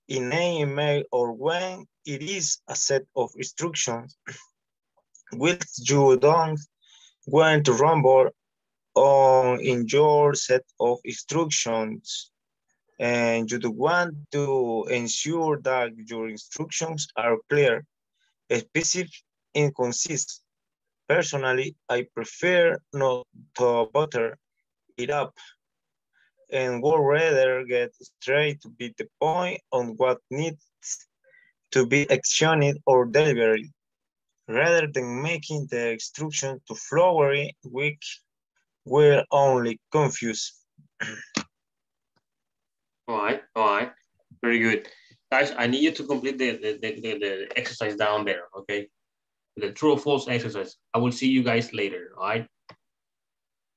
in an email or when it is a set of instructions, which you don't want to rumble on in your set of instructions, and you do want to ensure that your instructions are clear, specific, and consistent. Personally, I prefer not to butter it up and would rather get straight to beat the point on what needs to be actioned or delivered, rather than making the instruction too flowery, which will only confuse. All right, very good. Guys, I need you to complete the exercise down there, okay? The true or false exercise. I will see you guys later, all right?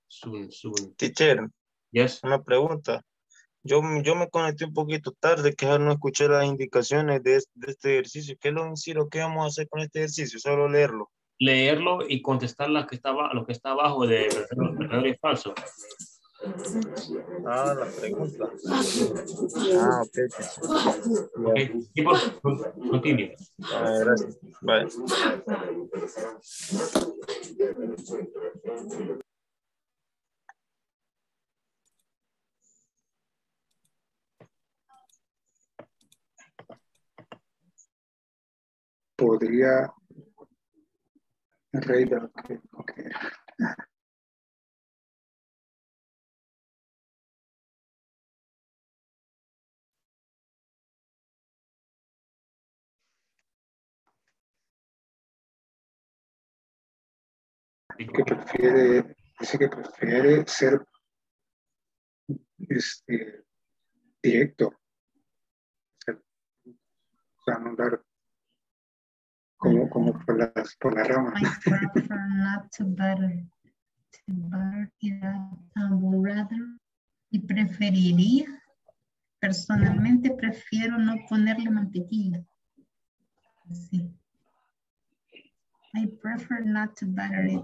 Soon. Teacher. Yes. Una pregunta. Yo me conecté un poquito tarde, que no escuché las indicaciones de este ejercicio. ¿Qué es lo que vamos a hacer con este ejercicio? Solo leerlo. Leerlo y contestar lo que está abajo de verdadero y falso. La pregunta. Ok. Continúa. Gracias. Bye. podría reír de lo que era. Dice que prefiere ser directo. O sea, no andar como por las ramas. Y preferiría, personalmente prefiero no ponerle mantequilla. Sí. I prefer not to butter it.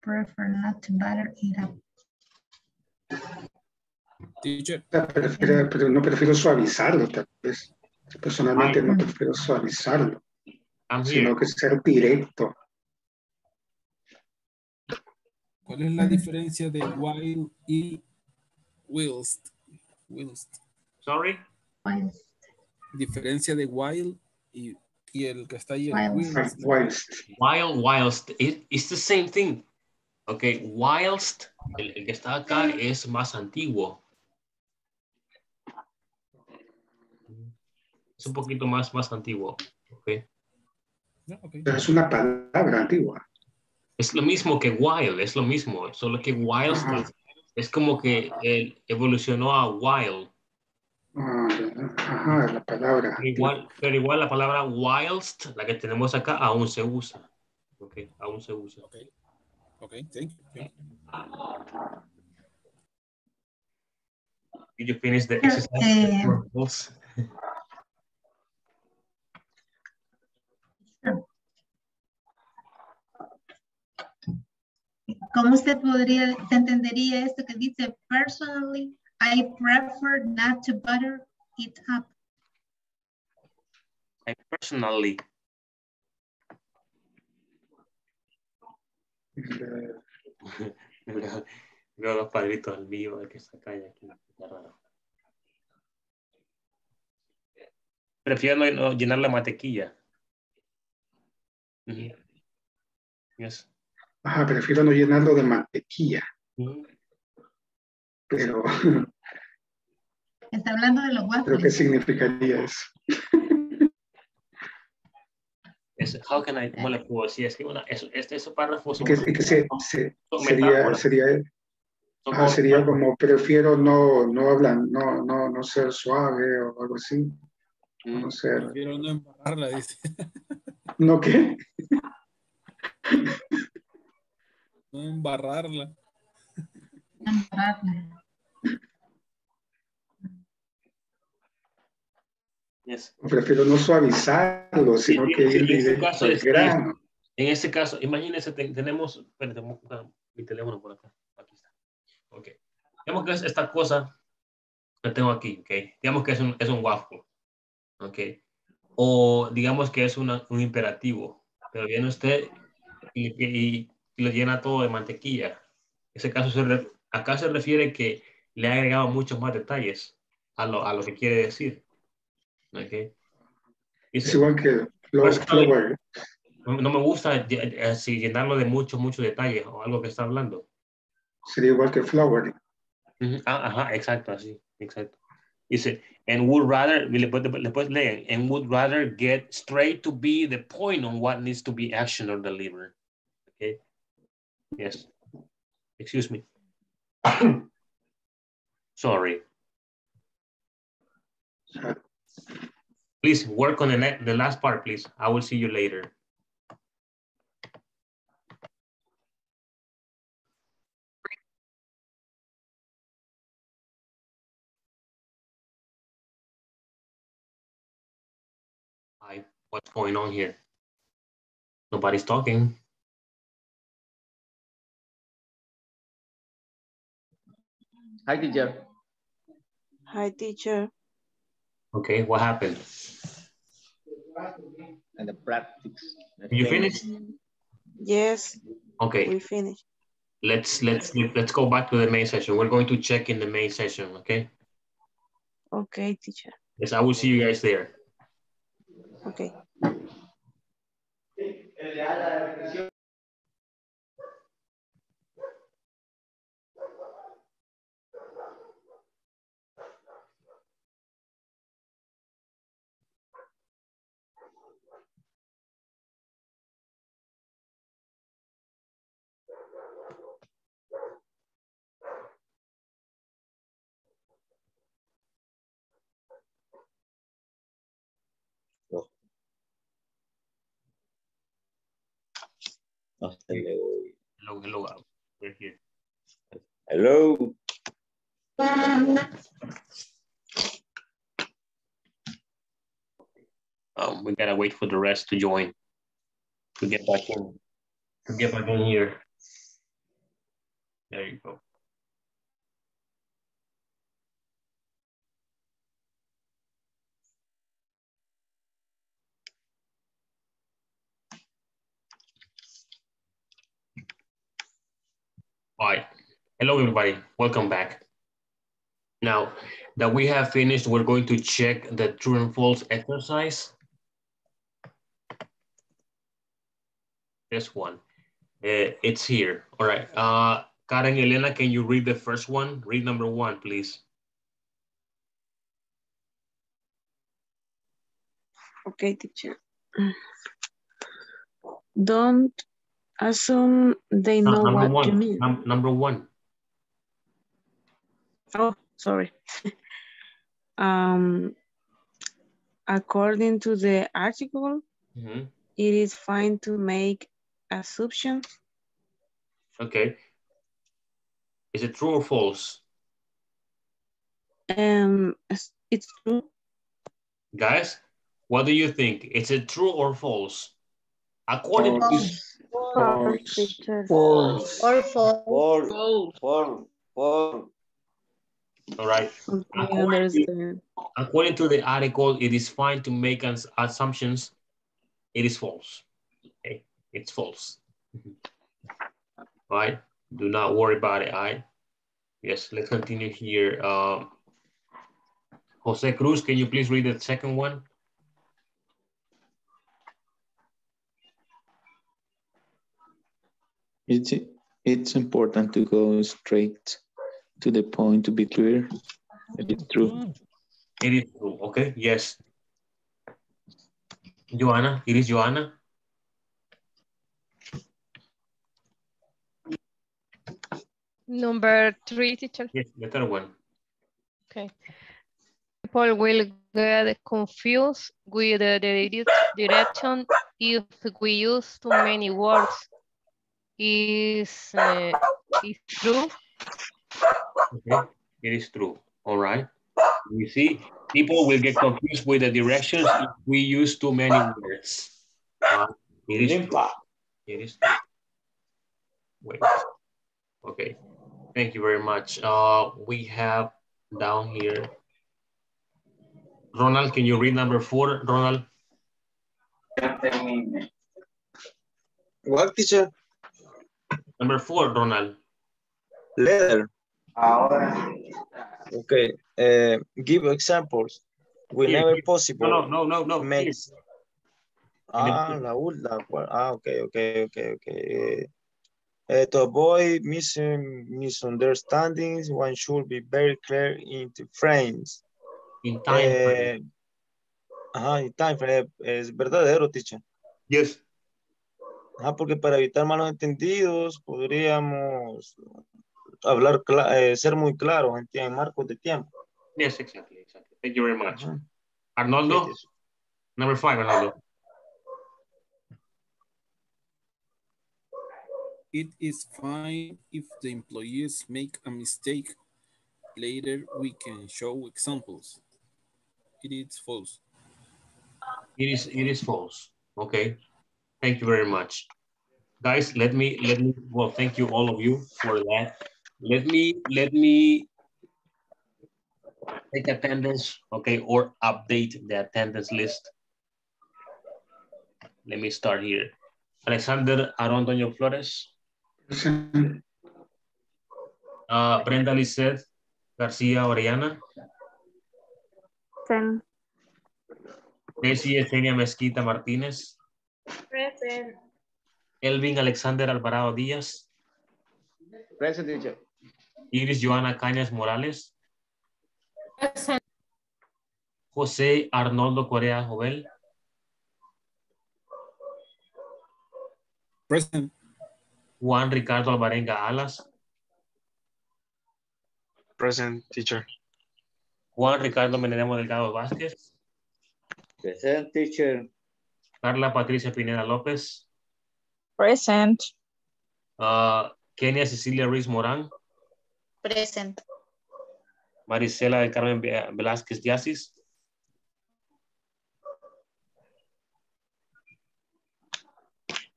Prefer not to butter it up. Teacher. No prefiero suavizarlo, tal vez. Personalmente no prefiero suavizarlo, sino que ser directo. ¿Cuál es la diferencia de while y whilst? Whilst. Sorry. Whilst. Diferencia de while y el que está ahí. Whilst. It's the same thing. Okay, whilst, el que está acá es más antiguo. Es un poquito más antiguo. Okay. No, okay. Pero es una palabra antigua. Es lo mismo que while, es lo mismo. Solo que whilst es como que él evolucionó a while. Ajá, la palabra. Pero igual la palabra whilst, la que tenemos acá, aún se usa. Okay, aún se usa. Okay. Okay, thank you. Did you finish the exercise? ¿Cómo usted entendería esto que dice? Personally, I prefer not to butter it up. I personally. Veo los padritos al vivo que se cae aquí. Prefiero no llenar la mantequilla. Yes. Ajá, prefiero no llenarlo de mantequilla. Pero está hablando de los waffles. ¿Pero qué significaría eso? How can I? Bueno, pues, si escribo ese párrafo. Sería como prefiero no hablar, no ser suave o algo así. No ser. Prefiero no embarrarla, dice. ¿No qué? No embarrarla. Yes. Prefiero no suavizarlo, sino que ir directo al grano. En este caso, imagínense, tenemos mi teléfono por acá. Aquí está. Okay. Digamos que es esta cosa que tengo aquí. Okay. Digamos que es un waffle. Okay. O digamos que es un imperativo. Pero viene usted y lo llena todo de mantequilla. En ese caso, acá se refiere que le ha agregado muchos más detalles a lo que quiere decir. Okay. Es igual que no me gusta así llenarlo de muchos detalles o algo que está hablando. Sería igual que flower. Ajá, exacto, así, exacto. Dice, and would rather, después leen, and would rather get straight to be the point on what needs to be actioned or delivered. Okay. Yes. Excuse me. Sorry. Please work on the last part, please. I will see you later. What's going on here? Nobody's talking. Hi, teacher. Hi, teacher. Okay, what happened? And the practice. You finished? Yes. Okay. We finished. Let's go back to the main session. We're going to check in the main session, okay? Okay, teacher. Yes, I will see you guys there. Okay. El de a la repetición. Hello, we're here. Hello. We gotta wait for the rest to join to get back in. To get back in here. There you go. Right. Hello, everybody. Welcome back. Now that we have finished, we're going to check the true and false exercise. This one. It's here. All right. Karen Elena, can you read the first one? Read number one, please. Okay, teacher. Don't assume they know what you mean. Number one. Oh, sorry. According to the article, it is fine to make assumptions. Okay. Is it true or false? It's true. Guys, what do you think? Is it true or false? According to false. Or false. All right. According to the article, it is fine to make assumptions. It is false. Okay, it's false. All right. Do not worry about it. All right. Yes. Let's continue here. Jose Cruz, can you please read the second one? It's important to go straight to the point to be clear. It is true. It is true, okay, yes. Joanna, it is Joanna. Number three, teacher. Yes, the third one. Okay. People will get confused with the direction if we use too many words. Is true. Okay. It is true. All right. You see, people will get confused with the directions if we use too many words. It is true. It is true. Wait. Okay. Thank you very much. We have down here. Ronald, can you read number four, Ronald? What, teacher? Number four, Ronald. Letter. Okay. Give examples whenever possible. No. Makes. Okay. To avoid misunderstandings, one should be very clear in the frames. In time frame. In time frame. Es verdadero, teacher. Yes. Porque para evitar malos entendidos podríamos hablar, ser muy claros en marcos de tiempo. Yes, exactly. Thank you very much. Arnoldo, number five, Arnoldo. It is fine if the employees make a mistake. Later we can show examples. It is false. It is false. Okay. Thank you very much. Guys, let me, well, thank you all of you for that. Let me take attendance, okay, or update the attendance list. Let me start here. Alexander Arondoño Flores. Brenda Lizeth Garcia Orellana. Nessie Eugenia Mezquita Martínez. Present. Elvin Alexander Alvarado Díaz. Present, teacher. Iris Joana Cañas Morales. Present. José Arnoldo Correa Jovel. Present. Juan Ricardo Alvarenga Alas. Present, teacher. Juan Ricardo Menedemo Delgado Vázquez. Present, teacher. Carla Patricia Pineda López. Present. Kenia Cecilia Ruiz Morán. Present. Marisela del Carmen Velázquez Diasis.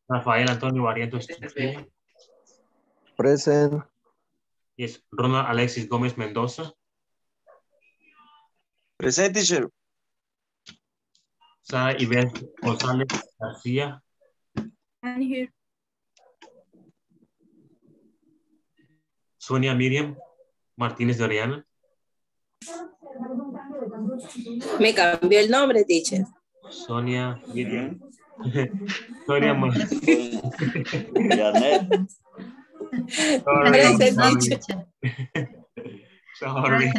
Rafael Antonio Barrientos. Present. Yes. Ronald Alexis Gómez Mendoza. Present, teacher. Sara Ivette González García. I'm here. Sonia Miriam Martínez de Oriana. Me cambió el nombre, teacher. Sonia Miriam. Sonia Miriam. Sorry.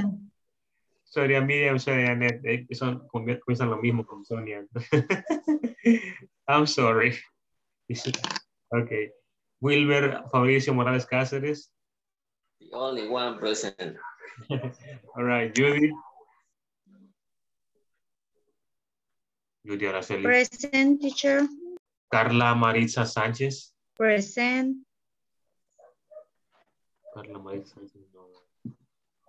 Sonia Miriam, Sonia Annette, son, comienzan lo mismo con Sonia. I'm sorry. Okay. Wilber Fabricio Morales Cáceres. The only one present. All right, Judy. Judy Araceli. Present, teacher. Carla Maritza Sánchez. Present. Carla Maritza Sánchez, no.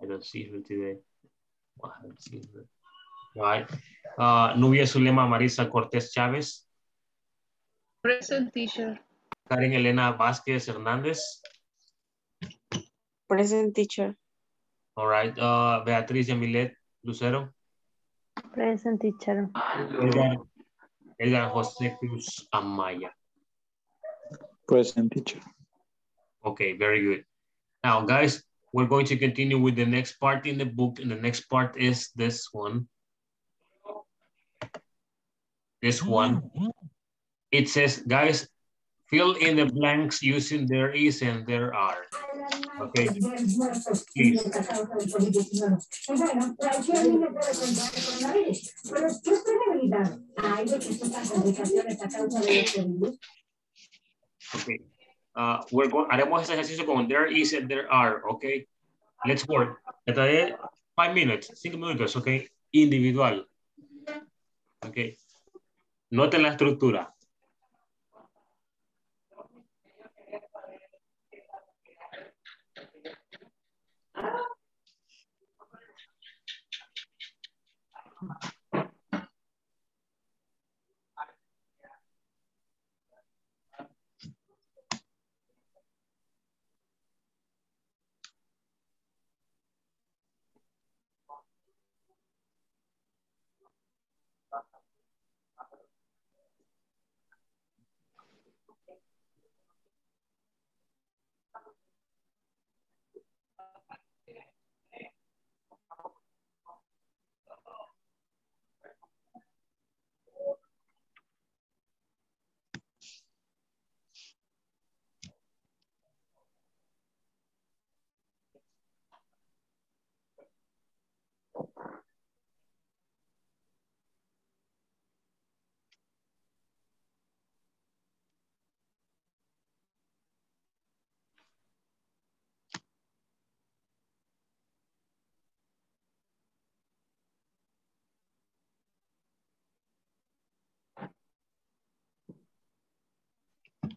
I don't see her today. I haven't seen her. All right. Nubia Zulema Marisa Cortés Chávez. Present, teacher. Karen Elena Vázquez Hernández. Present, teacher. All right. Beatriz Yamilet Lucero. Present, teacher. Edgar José Cruz Amaya. Present, teacher. Okay, very good. Now, guys, we're going to continue with the next part in the book, and the next part is this one. This one. It says, guys, fill in the blanks using there is and there are. Okay. Please. Okay. We're going. Haremos este ejercicio con there is and there are. Okay. Let's work. Let us 5 minutes, 5 minutos. Okay. Individual. Okay. Noten la estructura.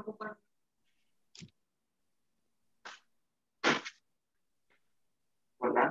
aku pernah. Pernah?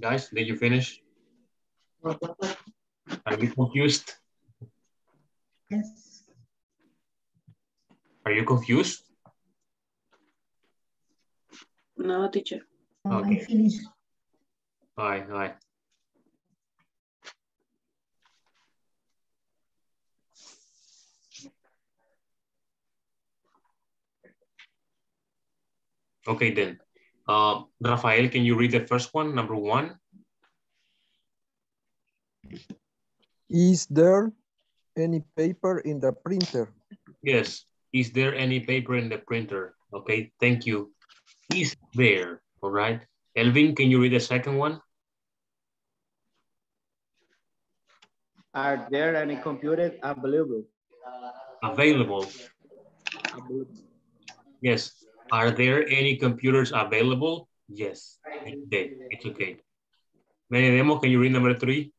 Guys, did you finish? Are you confused? Yes. Are you confused? No, teacher. Okay. I finished. All right, all right. Okay, then. Rafael, can you read the first one, number one? Is there any paper in the printer? Yes. Is there any paper in the printer? Okay, thank you. Is there, all right. Elvin, can you read the second one? Are there any computers available? Available. Yes. Are there any computers available? Yes, it's okay. Menedemo, can you read number three?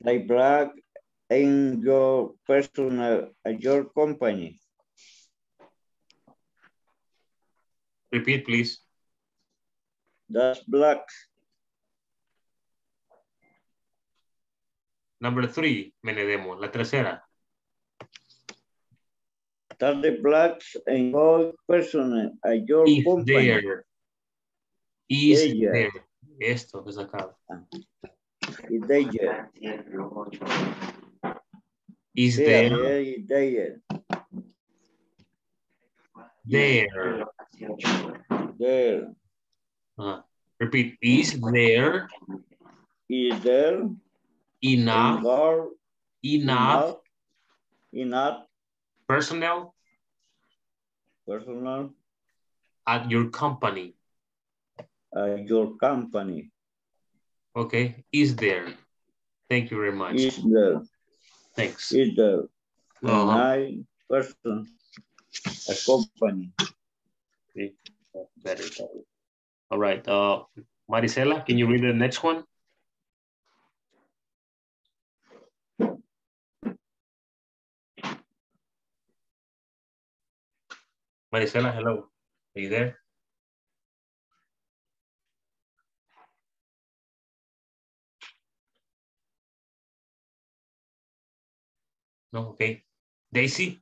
Like black in your personal, your company. Repeat, please. That's black. Number three, Menedemo, la tercera. That the blacks and all personal at your is company. There. Is ella. There. Esto que sacaba. Is there. Is there. There. There. There. Repeat. Is there. Is there. Enough. Enough. Enough. Enough. Personnel. Personnel. At your company. At your company. Okay. Is there? Thank you very much. Is there? Thanks. Is there? My person. A company. Okay. Better. All right. Maricela, can you read the next one? Maricela, hello. Are you there? No, okay. Daisy?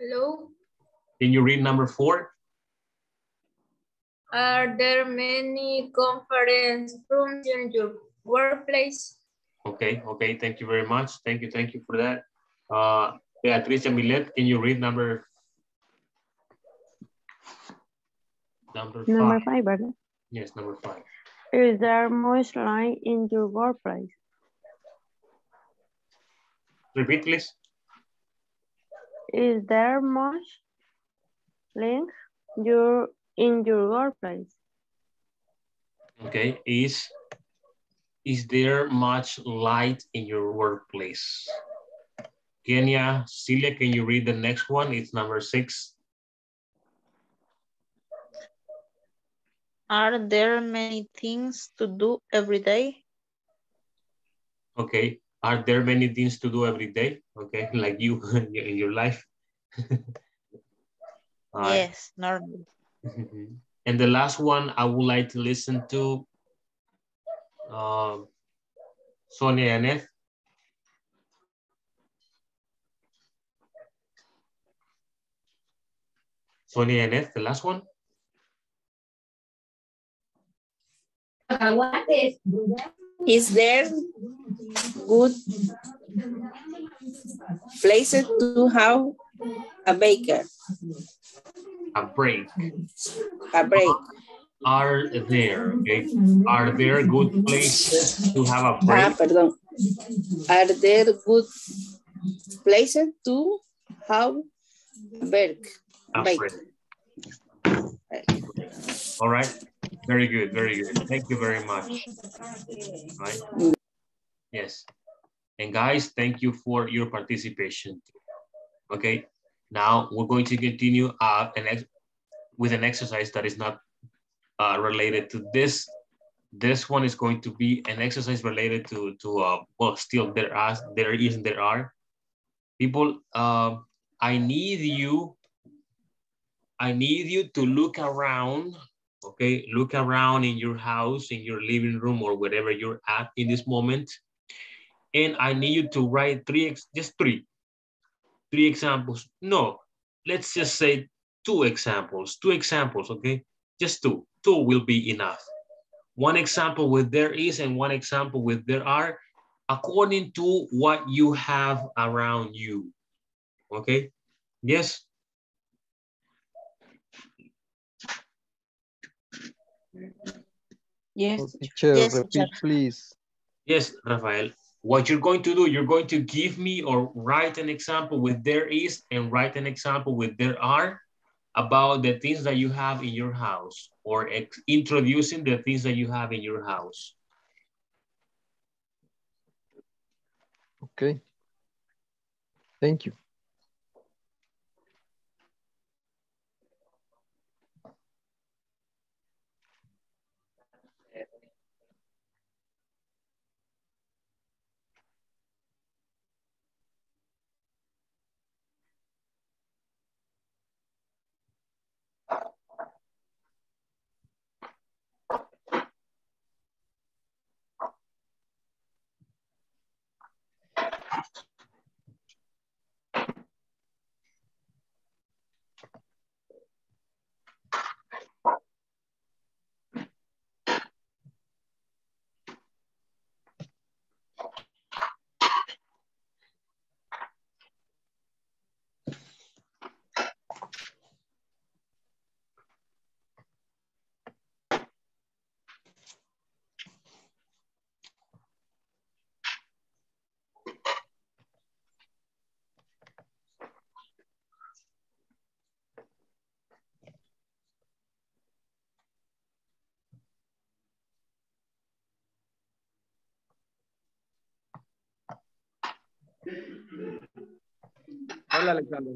Hello. Can you read number four? Are there many conference rooms in your workplace? Okay, okay. Thank you very much. Thank you for that. Beatriz and Milet, can you read number five? Right? Yes, number five. Is there moist line in your workplace? Repeat, please. Is there much link in your workplace? Okay. Is there much light in your workplace? Kenya, Celia, can you read the next one? It's number six. Are there many things to do every day? Okay. Are there many things to do every day? Okay, like you in your life. Yes, normal. And the last one, I would like to listen to Sonia and Ed. Sonia and Ed, the last one. Is there good places to have a baker? A break. A break. Are there, okay? Are there good places to have a break? Ah, perdón. Are there good places to have a break? All right. Very good. Very good. Thank you very much. Right. Yes. And guys, thank you for your participation. Okay. Now we're going to continue with an exercise that is not related to this. This one is going to be an exercise related to, well, there are people. I need you to look around. Okay, look around in your house, in your living room, or wherever you're at in this moment. And I need you to write three examples. No, let's just say two examples, okay? Just two. Two will be enough. One example with there is and one example with there are, according to what you have around you, okay? Yes. Yes. Oh, teacher, yes, repeat, please. Yes, Rafael. What you're going to do, you're going to give me or write an example with there is and write an example with there are about the things that you have in your house, or introducing the things that you have in your house. Okay. Thank you. Hola, Alexander.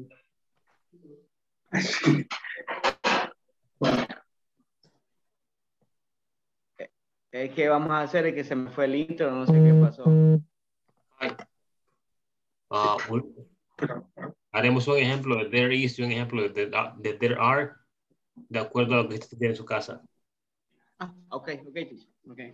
Es que vamos a hacer, es que se me fue el intro, no sé qué pasó. Haremos un ejemplo de there is y un ejemplo de there are, de acuerdo a lo que usted tiene en su casa. Ah, okay. Yes.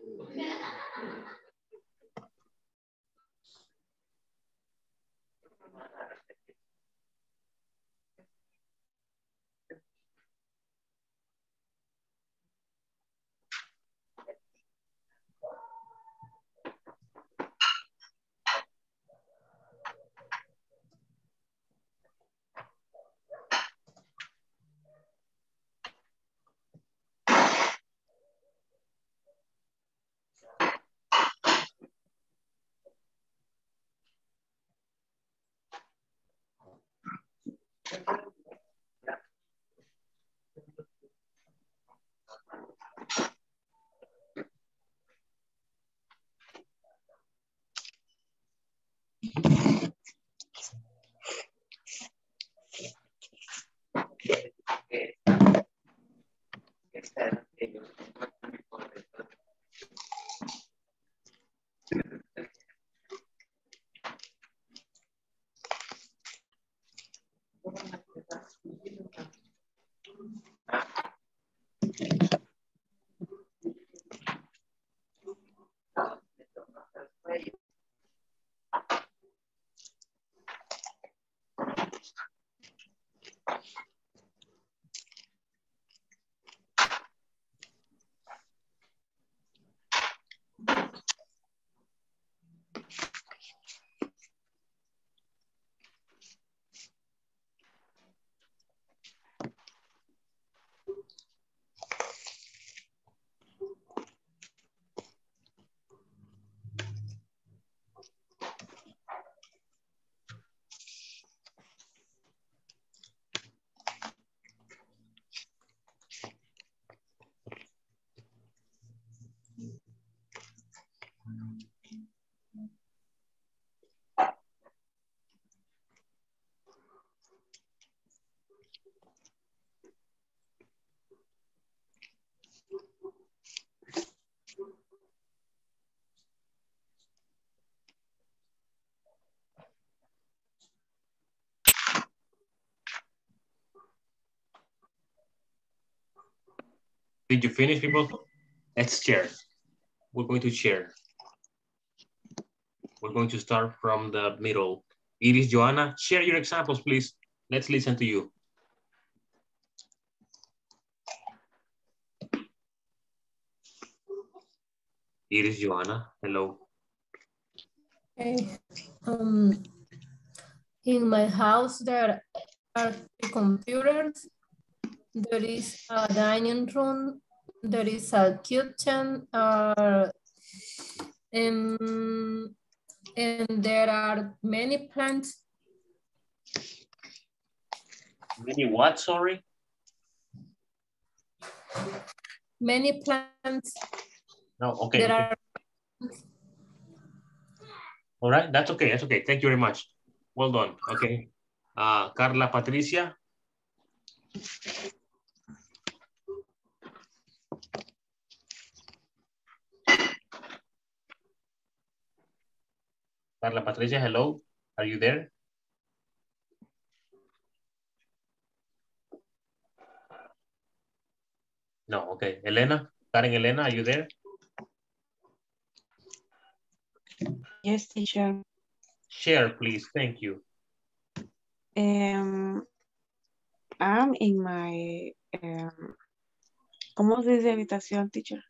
Did you finish, people? Let's share. We're going to share. We're going to start from the middle. Iris, Joanna, share your examples, please. Let's listen to you. Iris, Joanna, hello. Hey, in my house, there are computers. There is a dining room. There is a kitchen. And there are many plants. Many what, sorry? Many plants. No, okay. There are... All right, that's okay, that's okay. Thank you very much. Well done, okay. Carla, Patricia. Carla Patricia, hello. Are you there? No, okay. Elena, Karen Elena, are you there? Yes, teacher. Share, please. Thank you. I'm in my, ¿cómo se dice habitación, teacher?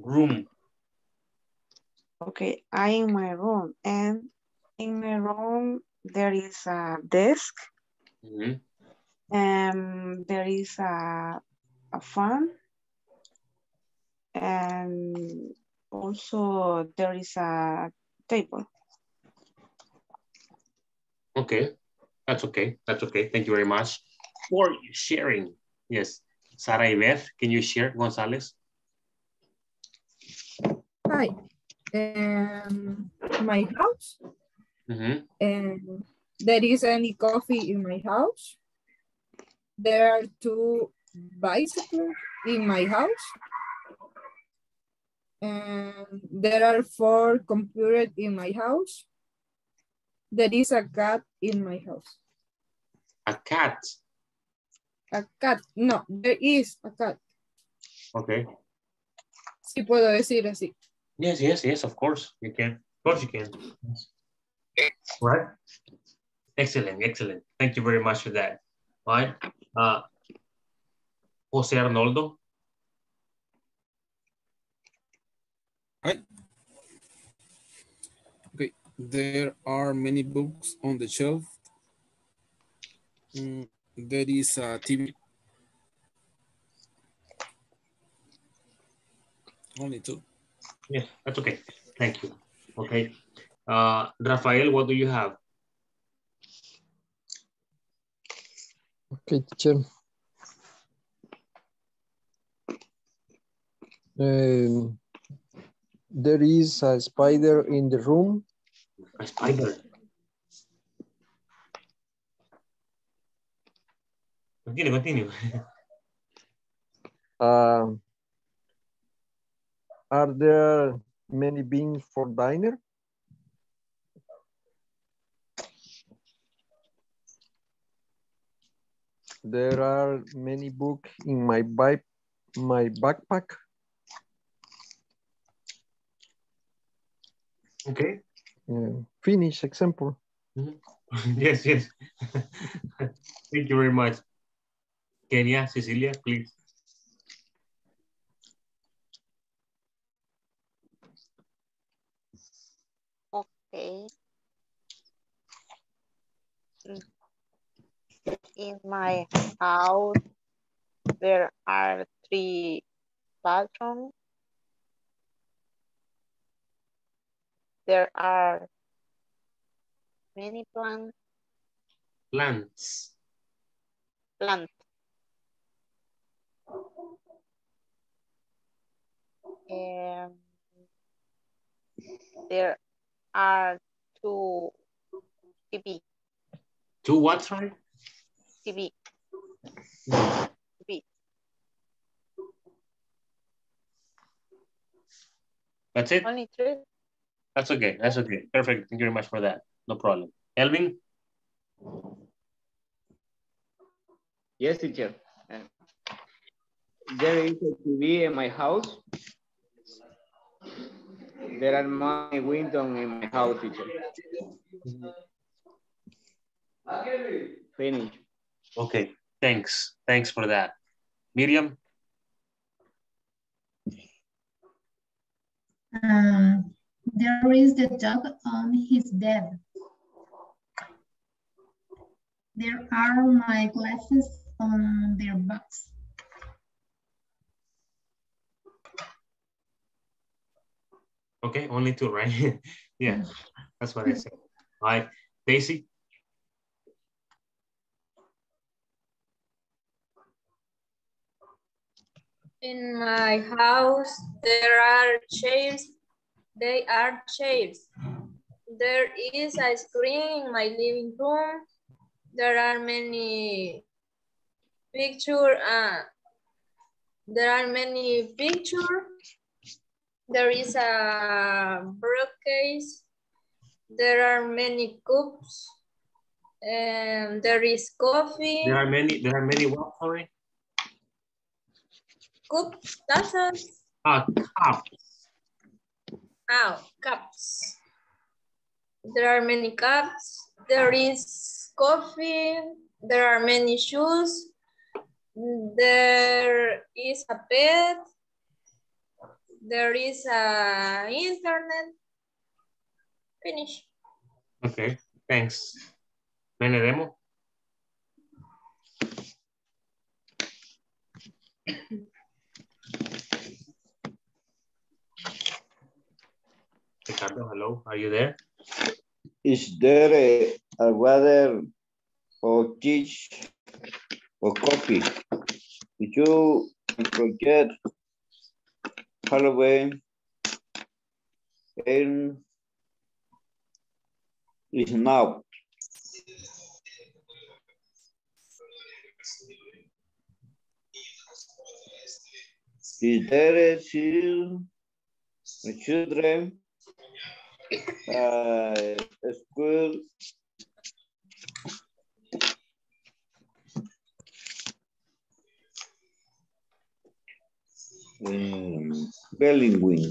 Room. Okay, I'm in my room and in my room, there is a desk, there is a fan, and also there is a table. Okay, that's okay. That's okay. Thank you very much for sharing. Yes, Sara Iber, can you share, Gonzalez? Hi, my house. And there is any coffee in my house. There are two bicycles in my house. And there are four computers in my house. There is a cat in my house. A cat? A cat, no, there is a cat. Okay. Sí puedo decir así. Yes, yes, yes, of course you can. Of course you can. Right? Excellent, excellent. Thank you very much for that. All right. Jose Arnoldo. Hi. Okay, there are many books on the shelf. There is a TV. Only two. Yeah, that's okay. Thank you. Okay. Rafael, what do you have? Okay, teacher. There is a spider in the room. A spider? Continue, continue. Are there many beans for diner? There are many books in my backpack. Okay. Finish example. Yes, yes. Thank you very much. Kenya, Cecilia, please. Okay. In my house, there are three bathrooms. There are many plants. Plants. Plants. There are two TV. Two what, sorry? TV. TV. That's it? Only three. That's okay. That's okay. Perfect. Thank you very much for that. No problem. Elvin? Yes, teacher. There is a TV in my house. There are many windows in my house, teacher. Finish. Okay, thanks. Thanks for that. Miriam? There is the dog on his bed. There are my glasses on their box. Okay, only two, right? Yeah, that's what I said. All right, Daisy. In my house, there are chairs. They are chairs. There is a screen in my living room. There are many pictures. There is a broadcast. There are many cups. There is coffee. There are many what, sorry? Cups, glasses. Cups. Oh, cups. There are many cups. There is coffee. There are many shoes. There is a bed. There is a internet. Finish. Okay, thanks. Menedemo. Ricardo, hello, are you there? Is there a water for tea or coffee? Did you forget Halloween and is now? Is there a children school? Bellingwing.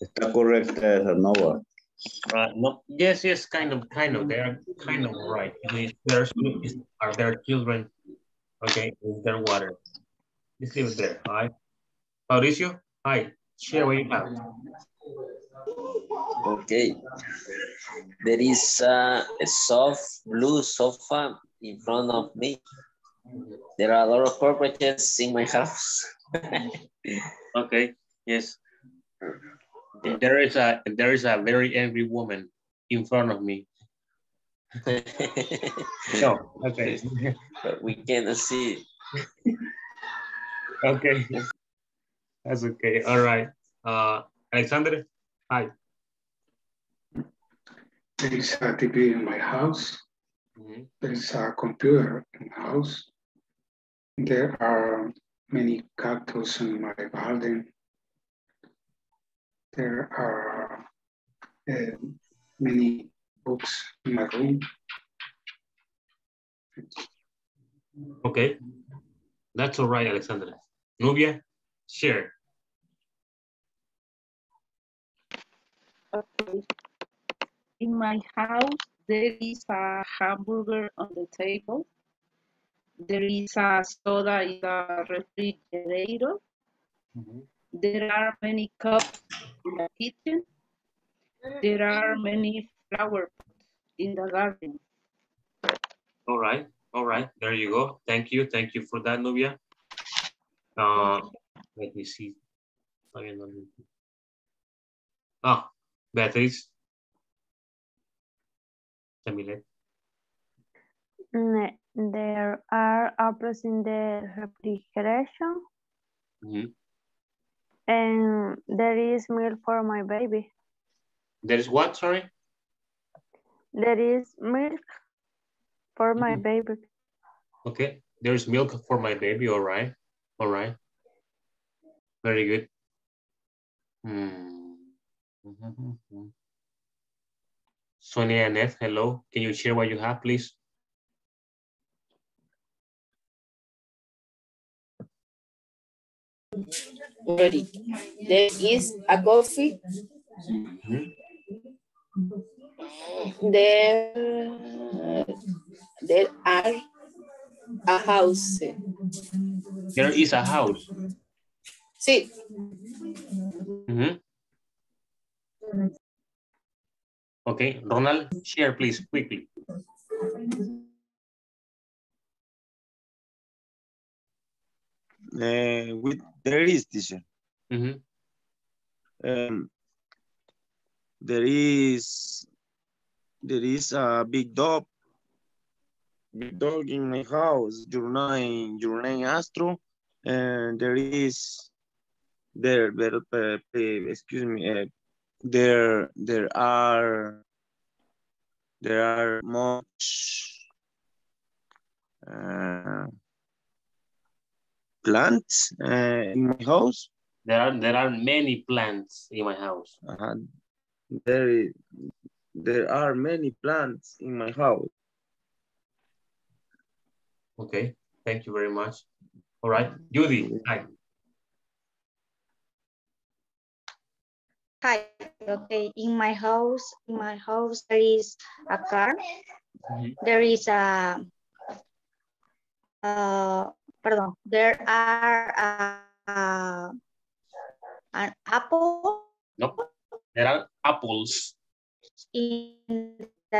Está correcta esa, Nova. No. Yes, yes, kind of. They are kind of right. Are there children? Okay, is there water? Let's leave it there. Hi, Mauricio. Hi. Share what you have. Okay. There is a soft blue sofa in front of me. There are a lot of cockroaches in my house. Okay. Yes. There is a very angry woman in front of me. No. Okay. But we cannot see it. Okay. That's okay. All right. Alexander. Hi. There is a TV in my house. Mm-hmm. There is a computer in the house. There are many cactus in my garden. There are many books in my room. Okay, that's all right, Alexandra. Nubia, share. Okay. In my house, there is a hamburger on the table. There is a soda in the refrigerator. Mm-hmm. There are many cups in the kitchen. There are many flower pots in the garden. All right, there you go. Thank you for that, Nubia. Let me see. Ah, Beatriz. Camille. There are apples in the refrigeration. Mm-hmm. And there is milk for my baby. There is what, sorry? There is milk for my baby. Okay, there is milk for my baby, all right. All right. Very good. Mm-hmm. Sonia and F, hello. Can you share what you have, please? already. There is a coffee. There are a house. There is a house. Sí. Mm-hmm. Okay, Ronald, share please quickly. There is, teacher. Mm-hmm. There is a big dog in my house. Your name Astro, and there are much plants in my house. There are many plants in my house. There are many plants in my house. Okay, thank you very much. All right, Judy, hi. Hi. Okay, in my house there is a car. Mm-hmm. There are an apple. Nope. There are apples. In the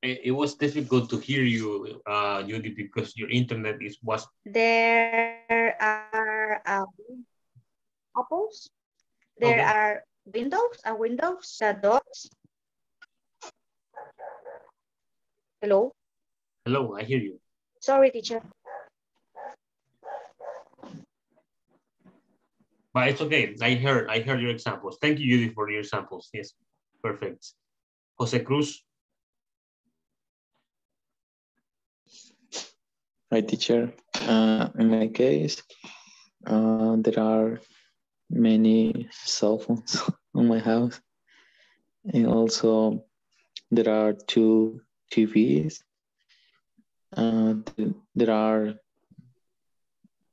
it was difficult to hear you, Judy, because your internet was. There are apples. There are windows. Doors. Hello. Hello, I hear you. Sorry, teacher. But it's okay. I heard your examples. Thank you, Judy, for your examples. Yes, perfect. Jose Cruz. Hi, teacher. In my case, there are many cell phones in my house, and also there are two TVs. There are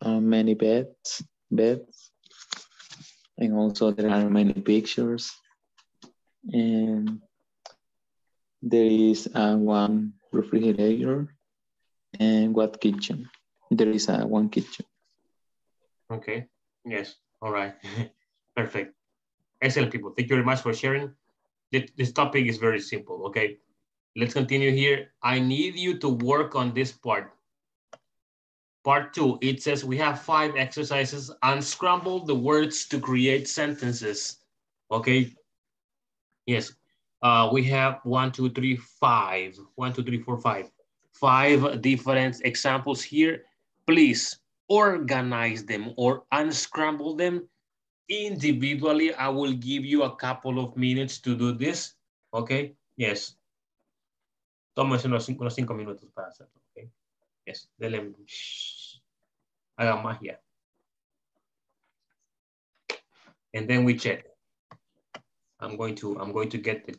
many beds, and also there are many pictures, and there is one refrigerator and one kitchen. There is one kitchen. Okay, yes, all right, perfect. Excellent, people, thank you very much for sharing. This topic is very simple, okay? Let's continue here. I need you to work on this part. Part two, it says we have 5 exercises. Unscramble the words to create sentences. Okay. Yes. We have 1, 2, 3, 5. 1, 2, 3, 4, 5. 5 different examples here. Please organize them or unscramble them individually. I will give you a couple of minutes to do this. Okay. Yes. Tómense unos 5 minutos para hacerlo, ¿ok? Yes, denle, hagan magia. And then we check. I'm going to get the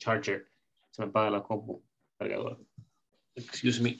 charger. Se me apaga la compu, cargador. Excuse me.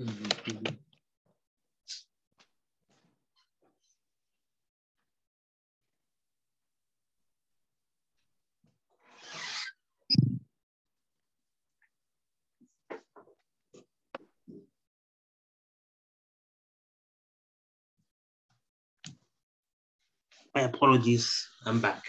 Mm-hmm. My apologies, I'm back.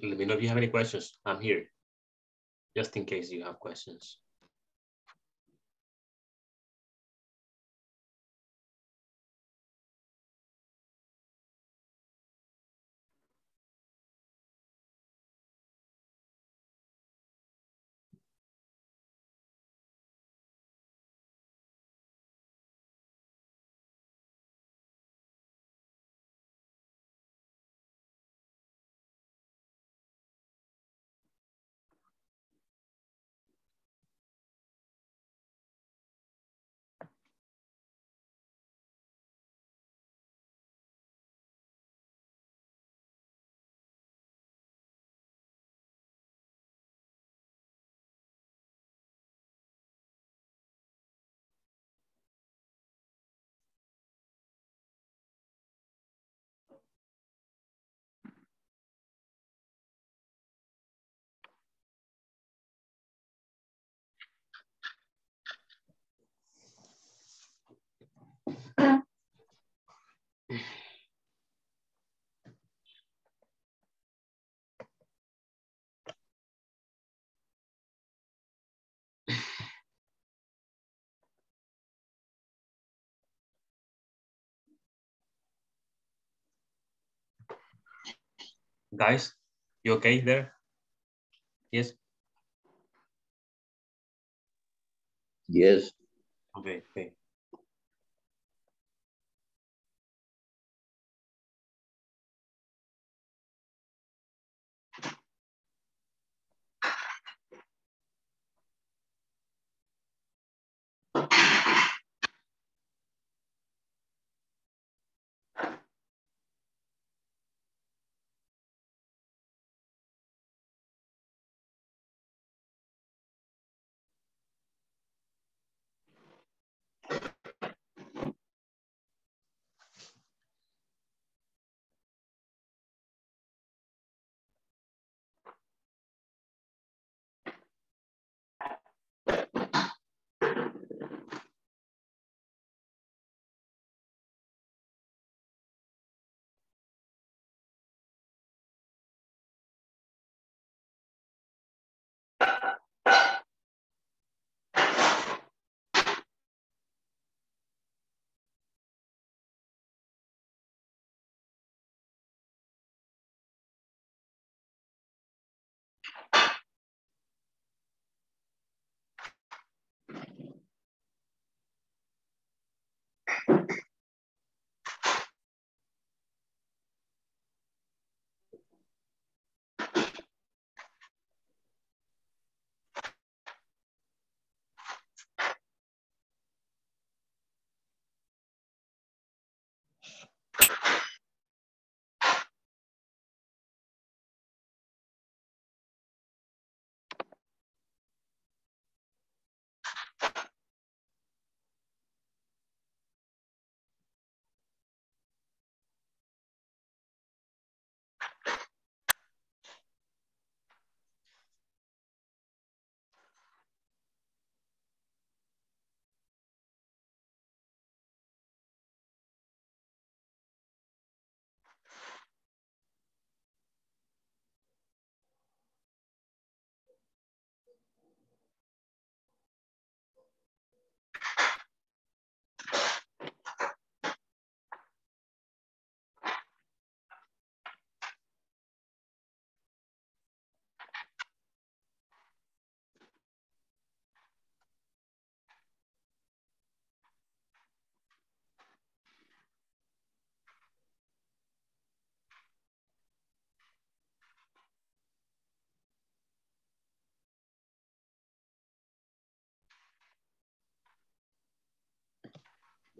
Let me know if you have any questions. I'm here, just in case you have questions. Guys, you okay there? Yes? Yes. Okay, okay.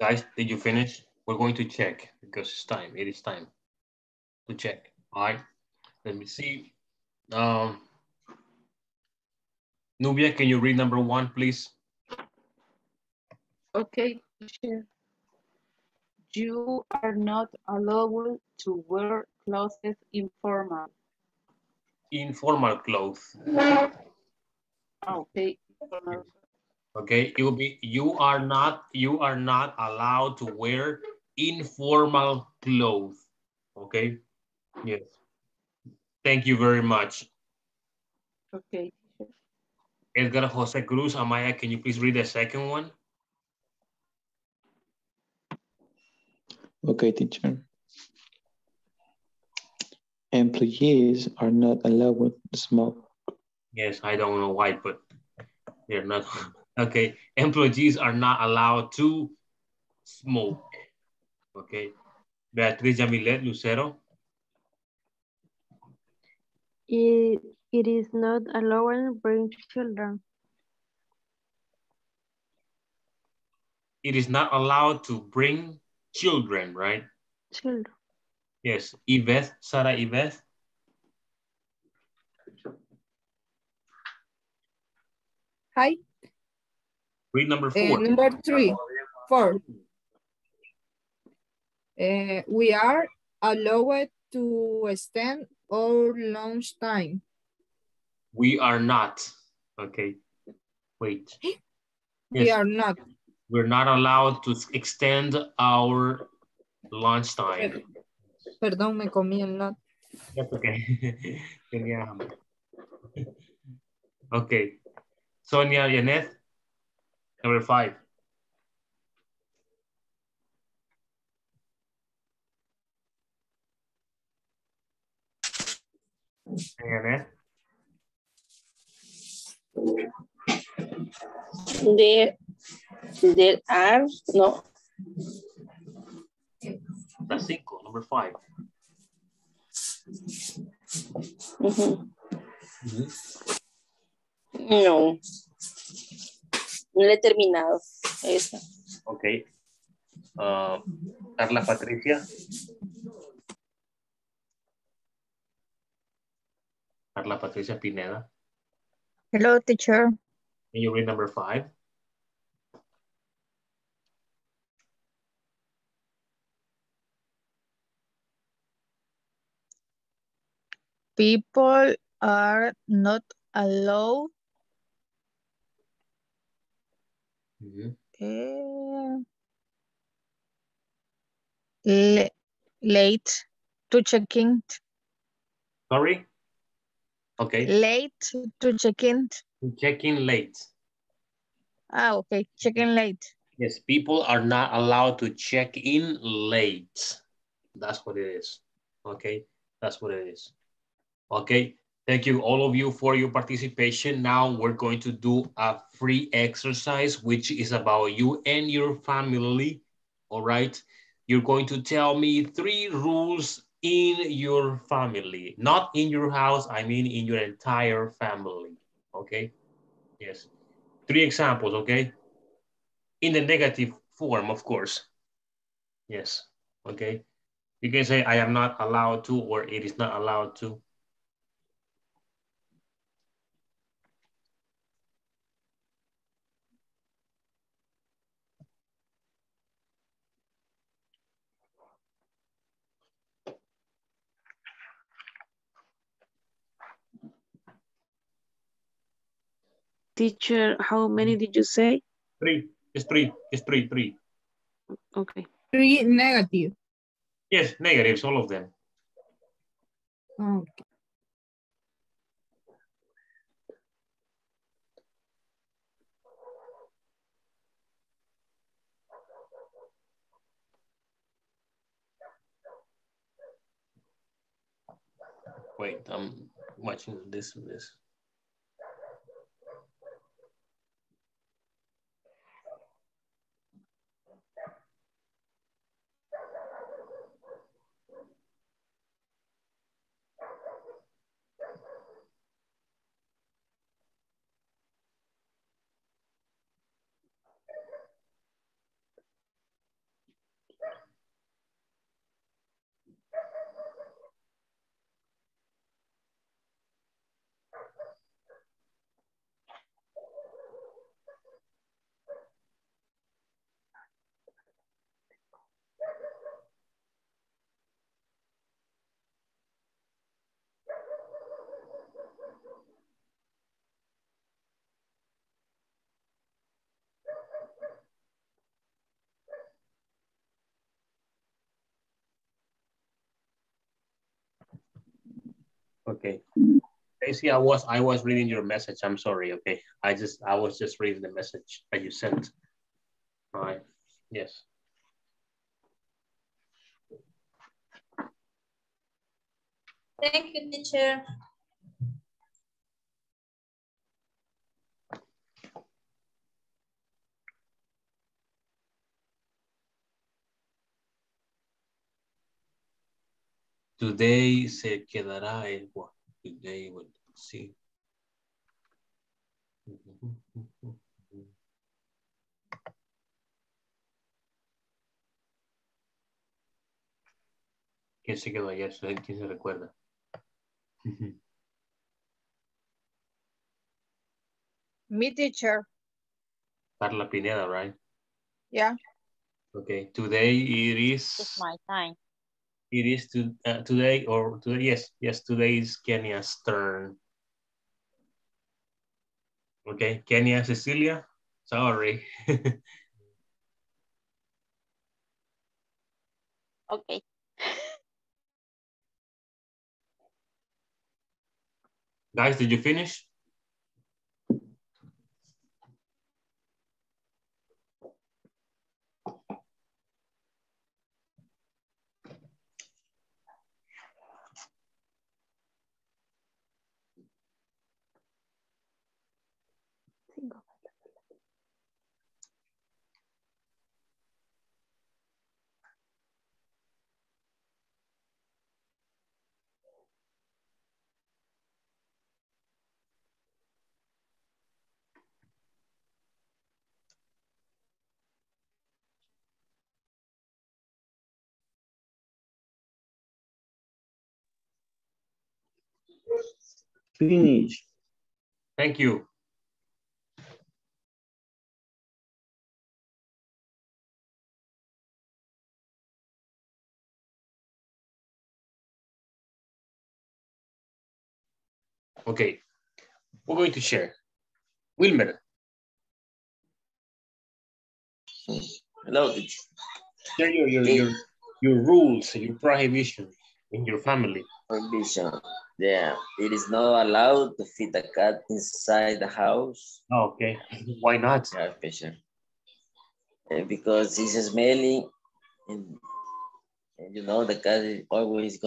Guys, did you finish? We're going to check because it's time. It is time to check. All right. Let me see. Nubia, can you read number 1, please? Okay, sure. You are not allowed to wear clothes informal. Informal clothes. Okay. Okay, it will be you are not allowed to wear informal clothes. Okay. Yes. Thank you very much. Okay. Edgar Jose Cruz, Amaya, can you please read the second one? Okay, teacher. Employees are not allowed to smoke. Yes, I don't know why, but they're not. Okay, employees are not allowed to smoke. Okay, Beatriz Jamilet Lucero. It is not allowed to bring children. It is not allowed to bring children, right? Children. Yes, Yvette, Sarah Yvette. Hi. Read number 4. Number 4. We are allowed to extend our lunch time. We are not. Okay, wait. Yes. We are not. We're not allowed to extend our lunch time. Perdón, me comí el nut. That's okay. Okay. Sonia Yanez, number 5. Yanez. There are no. That's 5, number 5. No. No le he terminado. Esa. Ok. Carla Patricia. Carla Patricia Pineda. Hello, teacher. Can you read number 5? People are not allowed. Mm-hmm. Late to check in. Sorry? Okay. Late to check in. Check in late. Ah, okay. Check in late. Yes, people are not allowed to check in late. That's what it is. Okay. That's what it is. Okay, thank you all of you for your participation. Now we're going to do a free exercise, which is about you and your family, all right? You're going to tell me 3 rules in your family, not in your house, I mean in your entire family, okay? Yes, 3 examples, okay? In the negative form, of course. Yes, okay? You can say, I am not allowed to, or it is not allowed to. Teacher, how many did you say? 3. It's 3. It's 3. Okay. 3 negative. Yes, negatives, all of them. Okay. Wait, I'm watching this. Okay. Tracy, I was reading your message. I'm sorry. Okay. I was just reading the message that you sent. All right. Yes. Thank you, teacher. Today se quedará el what? Today would see. ¿Quién se quedó ayer? ¿Quién se recuerda? Me, teacher. Carla Pineda, right? Yeah. Okay. Today it is. It's my time. It is to, today or today, yes, today is Kenya's turn. Okay, Kenya, Cecilia, sorry. Okay. Guys, did you finish? Finish. Thank you. Okay, we're going to share. Wilmer. Hello. Share your rules, your prohibition in your family. Prohibition. Yeah, it is not allowed to feed the cat inside the house. Oh, okay, why not? Yeah, because it's smelly, and you know the cat is always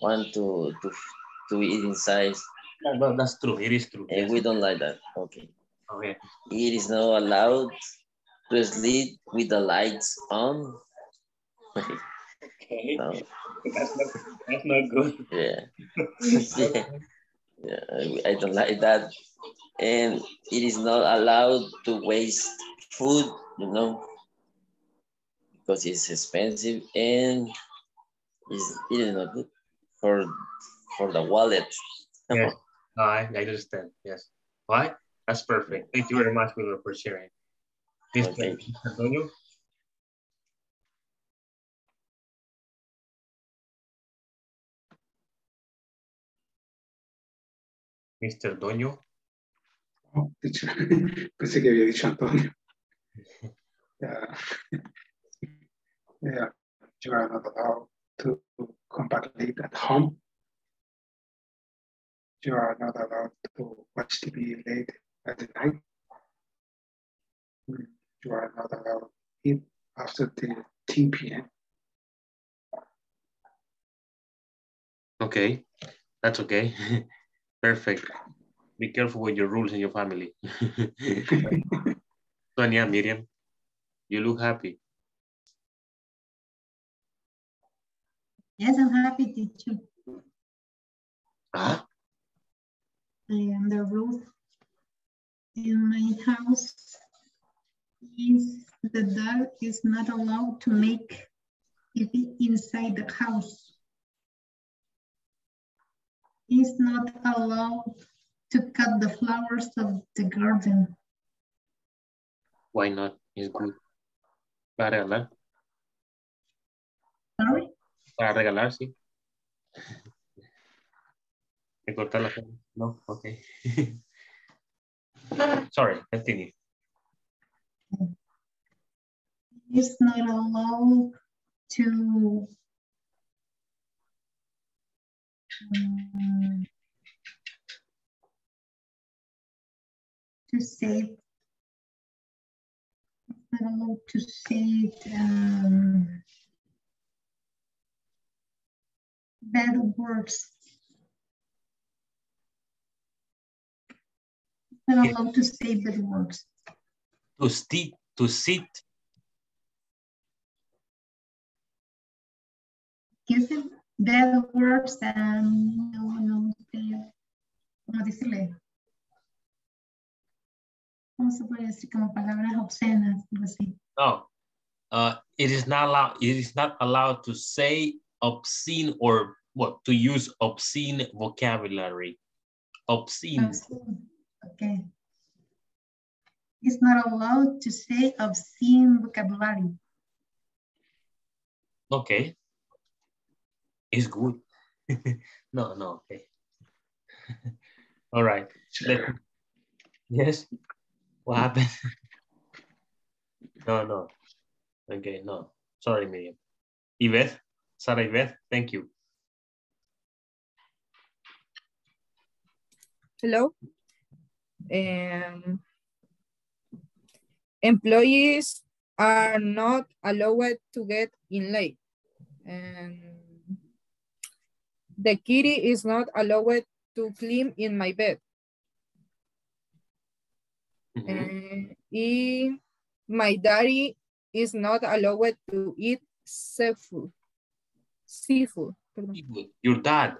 want to eat inside. Yeah, well, that's true. It is true. And yes, we don't like that. Okay. Okay. It is not allowed to sleep with the lights on. Okay. No. That's not good. Yeah. Yeah. I don't like that. And it is not allowed to waste food, you know, because it's expensive and it is not good for the wallet. Yes. No, I understand. Yes. Why? That's perfect. Thank you very much for sharing. This okay. Antonio. Mr. Doño. Oh, teacher. Pensé que había dicho Antonio. Yeah. You are not allowed to come back late at home. You are not allowed to watch TV late at the night. You are not allowed to eat after the 10 p.m. Okay, that's okay. Perfect. Be careful with your rules in your family. Sonia, Miriam, you look happy. Yes, I'm happy, teacher. Huh? And the rule in my house is the dog is not allowed to make it inside the house. Is not allowed to cut the flowers of the garden. Why not? It's good. Para regalar. Sorry? Para regalar, sí. Recortar la flor. No? Okay. Sorry, continue. It's not allowed to I don't want to say it, better words. I don't want to say better words. To sit. Give them better words than no decirle. No se puede decir como palabras obscenas, así. No, it is not allowed. It is not allowed to say obscene or what to use obscene vocabulary. Obscene. Okay. It's not allowed to say obscene vocabulary. Okay. It's good. no. Okay. All right. Yes. What happened? No. Okay, no. Sorry, Miriam. Sarah Yvette, thank you. Hello. Employees are not allowed to get in late. The kitty is not allowed to climb in my bed. My daddy is not allowed to eat seafood. Your dad?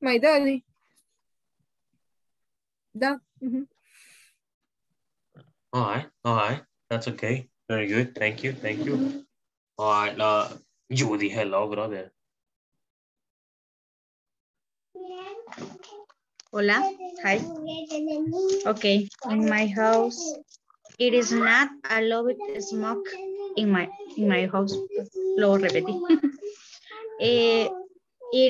My daddy. All right. That's okay. Very good. Thank you. All right, Judy, hello, brother. Hola, hi. Okay, in my house, it is not allowed to smoke in my house. Lo repetí. It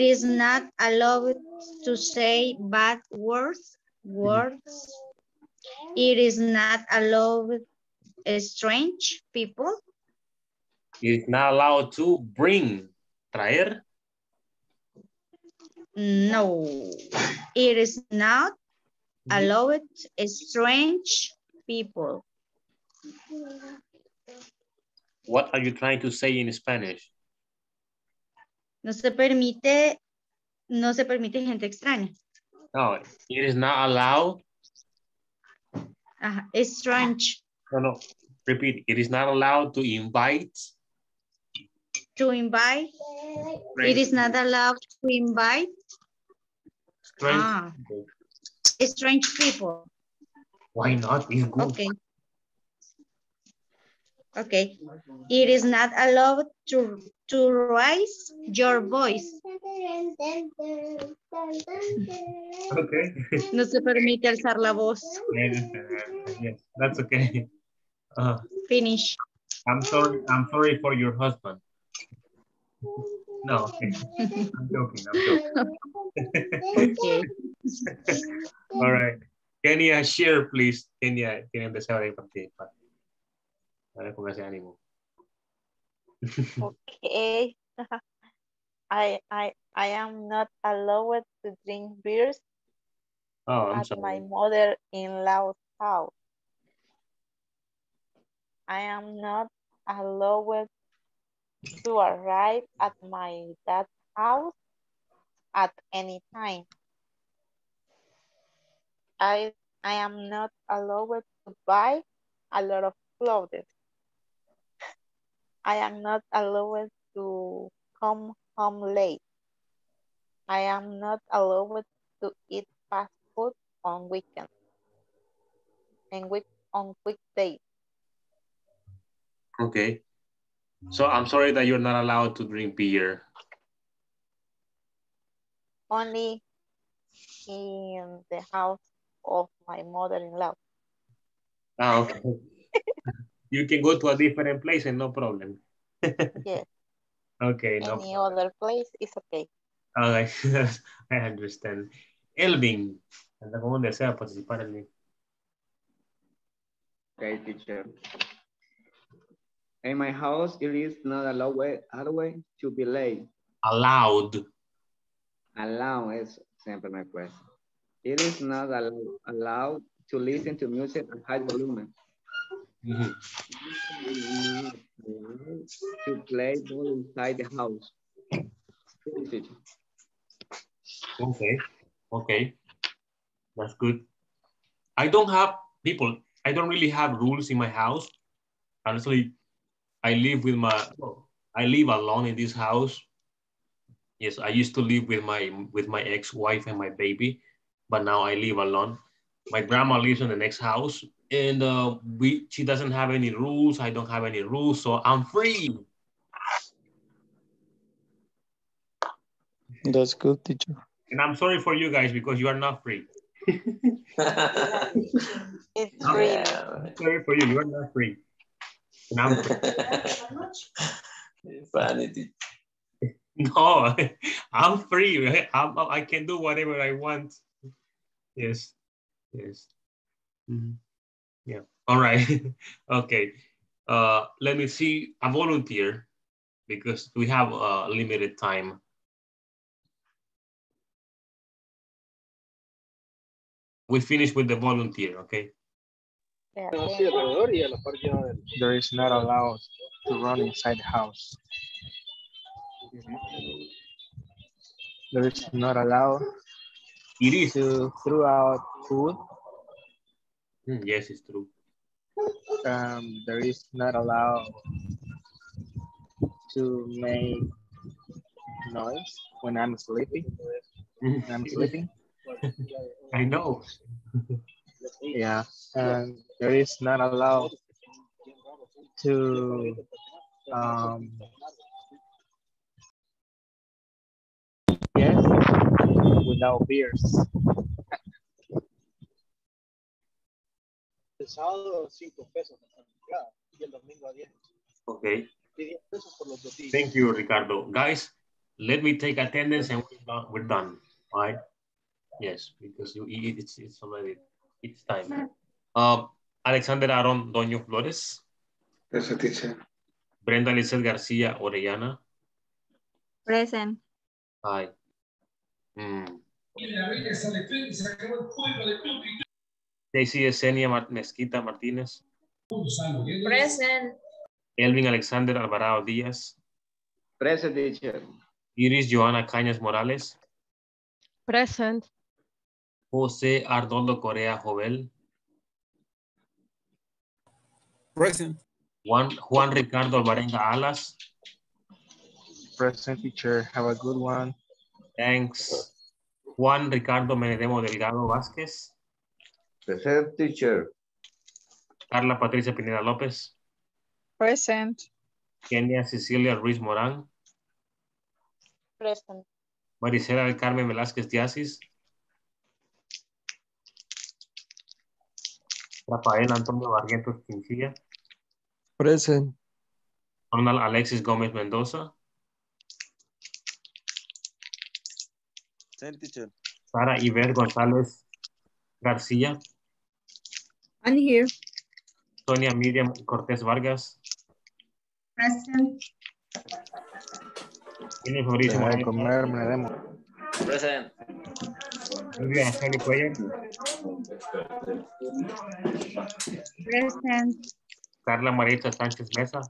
is not allowed to say bad words. It is not allowed strange people. It is not allowed to bring, traer. No, it is not allowed strange people. What are you trying to say in Spanish? No se permite gente extraña. No, it is not allowed. Strange. No, repeat. It is not allowed to invite. It is not allowed to invite. Strange people. Why not? It's good. Okay. It is not allowed to raise your voice. Okay. No se permite alzar la voz. Yes, that's okay. Finish. I'm sorry for your husband. No, okay. I'm joking. Okay. All right. Kenia, share, please. Kenia, tiene empezado a participar. Para con ese ánimo. Okay. I am not allowed to drink beers at my mother-in-law's house. I am not allowed to arrive at my dad's house at any time. I am not allowed to buy a lot of clothes. I am not allowed to come home late. I am not allowed to eat fast food on weekends and on weekdays. Okay. So I'm sorry that you're not allowed to drink beer. Only in the house of my mother-in-law. Okay. You can go to a different place and no problem. Yes. Okay. Any other place is okay. All right. I understand. Elvin. Okay, teacher. In my house, it is not allowed to be late. allowed. Allow is simply my question. It is not allowed to listen to music at high volume. Mm-hmm. To play ball inside the house. Okay, okay, that's good. I don't have people. I don't really have rules in my house. Honestly, I live with my. I live alone in this house. Yes, I used to live with my ex-wife and my baby, but now I live alone. My grandma lives in the next house, and she doesn't have any rules. I don't have any rules, so I'm free. That's good, teacher. And I'm sorry for you guys because you are not free. It's free. I'm sorry for you. You are not free. And I'm free. Vanity. No, I'm free. I can do whatever I want. Yes. Yes. Mm-hmm. Yeah. All right. Okay. Let me see. A volunteer, because we have a limited time. We finish with the volunteer, okay? Yeah. There is not allowed to run inside the house. There is not allowed. It is to throw out food. Yes, it's true. There is not allowed to make noise when I'm sleeping. When I'm sleeping. I know. Yeah, and there is not allowed to yes, without beers. Okay. Thank you, Ricardo. Guys, let me take attendance and we're done. All right. Yes, because it's already, it's time. Alexander Aaron Doño Flores. Present, teacher. Brenda Lizeth Garcia Orellana. Present. Hi. Mm. Daisy Esenia Mezquita Martínez. Present. Elvin Alexander Alvarado Díaz. Present, teacher. Iris Joana Cañas Morales. Present. José Arnoldo Correa Jovel. Present. Juan Ricardo Alvarenga Alas. Present, teacher. Have a good one. Thanks. Juan Ricardo Menedemo Delgado Vázquez. Present, teacher. Carla Patricia Pineda López. Present. Kenia Cecilia Ruiz Morán. Present. Maricela del Carmen Velázquez Diazis. Rafael Antonio Barrientos Quinchilla. Present. Ronald Alexis Gómez Mendoza. Present, teacher. Sara Iber González García. I'm here. Sonia Miriam Cortés Vargas. Present. Present. Present. Carla Marisa Sánchez Mesa.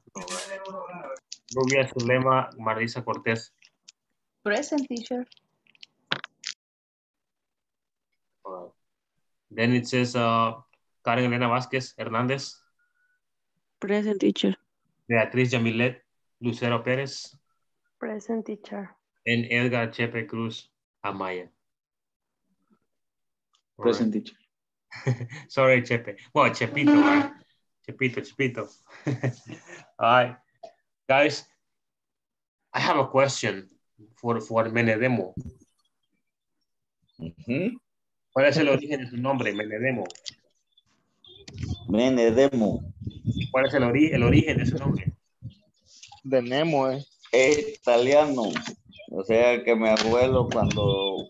Rubia Zulema Marisa Cortés. Present, teacher. Then it says Karen Elena Vázquez Hernández. Present, teacher. Beatriz Yamilet Lucero Pérez. Present, teacher. And Edgar Chepe Cruz Amaya. Present, right. Teacher. Sorry, Chepe. Well, Chepito, right? Chepito. All right. Guys, I have a question for Menedemo. Mm-hmm. ¿Cuál es el origen de su nombre, Menedemo? Menedemo. ¿Cuál es el origen de su nombre? De Nemo, eh. Es italiano, o sea que mi abuelo cuando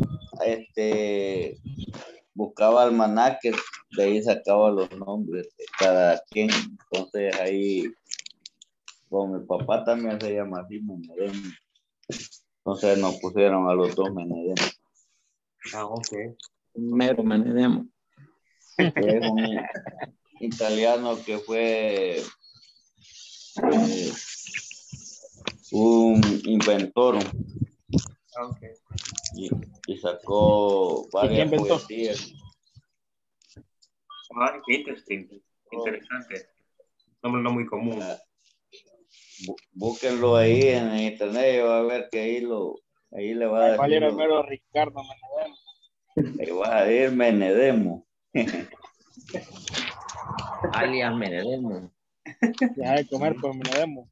buscaba almanaques, de ahí sacaba los nombres de cada quien, entonces ahí, con mi papá también se llama así, Menedemo. Entonces nos pusieron a los dos Menedemo. Ah, ok. Mero Menedemo. Es un italiano que fue un inventor. Ah, ok. Y sacó varias poesías. Ah, qué interesante. Nombre no muy común. Búsquenlo ahí en internet y va a ver que ahí le va a decir. ¿Cuál era el mero Ricardo Menedemo? Ahí va a ir Menedemo. Alias Menedemo. Ya de comer con Menedemo.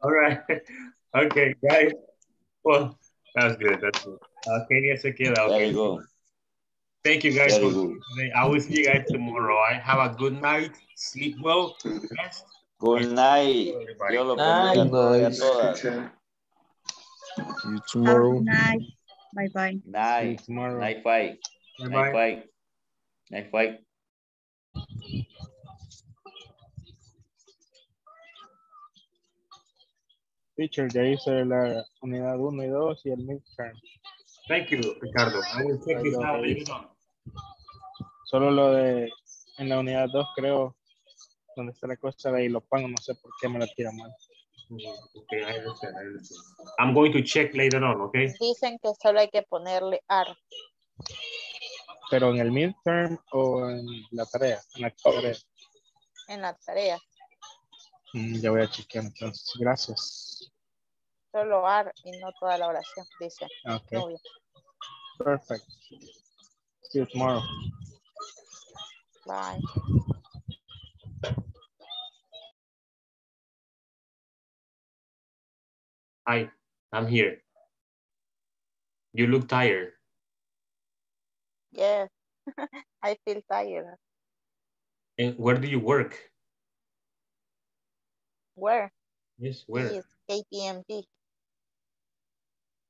All right. Okay, guys. Well, that's good. That's good. Kenya se queda. Okay. There you go. Thank you guys for today. I will see you guys tomorrow. Have a good night. Sleep well. Rest. Good night. Yo lo pongo a todas. See you tomorrow. Night. Bye bye. Night. Night bye. Night bye. Night bye. Teacher, ya hice la unidad 1 y 2 y el midterm. Thank you, Ricardo. I will check this out later on. Solo lo de en la unidad 2 creo. Donde está la cosa de Ilopango, no sé por qué me la tira mal. Okay, I understand, I understand. I'm going to check later on, okay? Dicen que solo hay que ponerle R. ¿Pero en el midterm o en la tarea? En la tarea. En la tarea. Ya voy a chequear entonces. Gracias. Solo R y no toda la oración, dice. Okay. Obvio. Perfect. See you tomorrow. Bye. Hi, I'm here. You look tired. Yeah, I feel tired. And where do you work? Where? Yes, where? It's KPMG.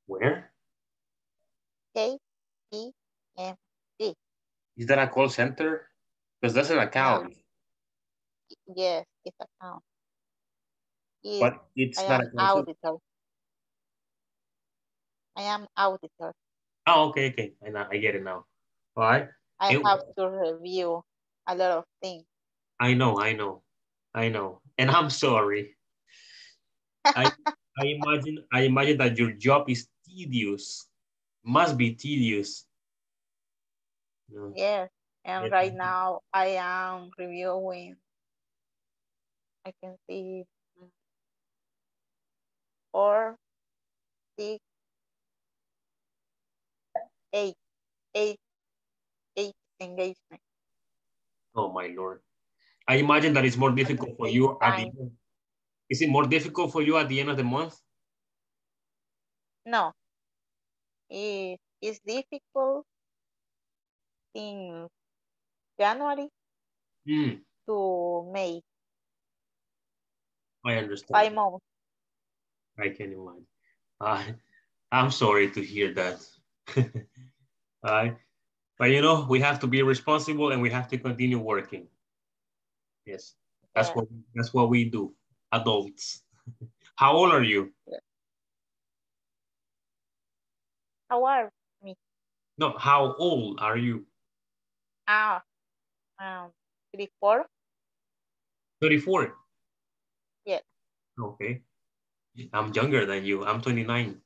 Where? KPMG. Is that a call center? Because that's an account. Yes, it's an account. But it's not an auditor. I am auditor. Oh, okay, okay. I get it now. All right. I have to review a lot of things. I know. And I'm sorry. I imagine that your job is tedious. Must be tedious. No. Yes. And yes. Right now I am reviewing. I can see 4, 6, 8 engagement. Oh my Lord. I imagine that it's more difficult for you at the end. Is it more difficult for you at the end of the month? No. It's difficult in January to May. I understand. 5 months. I can imagine. I'm sorry to hear that. But you know, we have to be responsible and we have to continue working. Yes, that's what we do, adults. How old are you? How are me? No, how old are you? 34. 34? Yeah. Okay. I'm younger than you. I'm 29.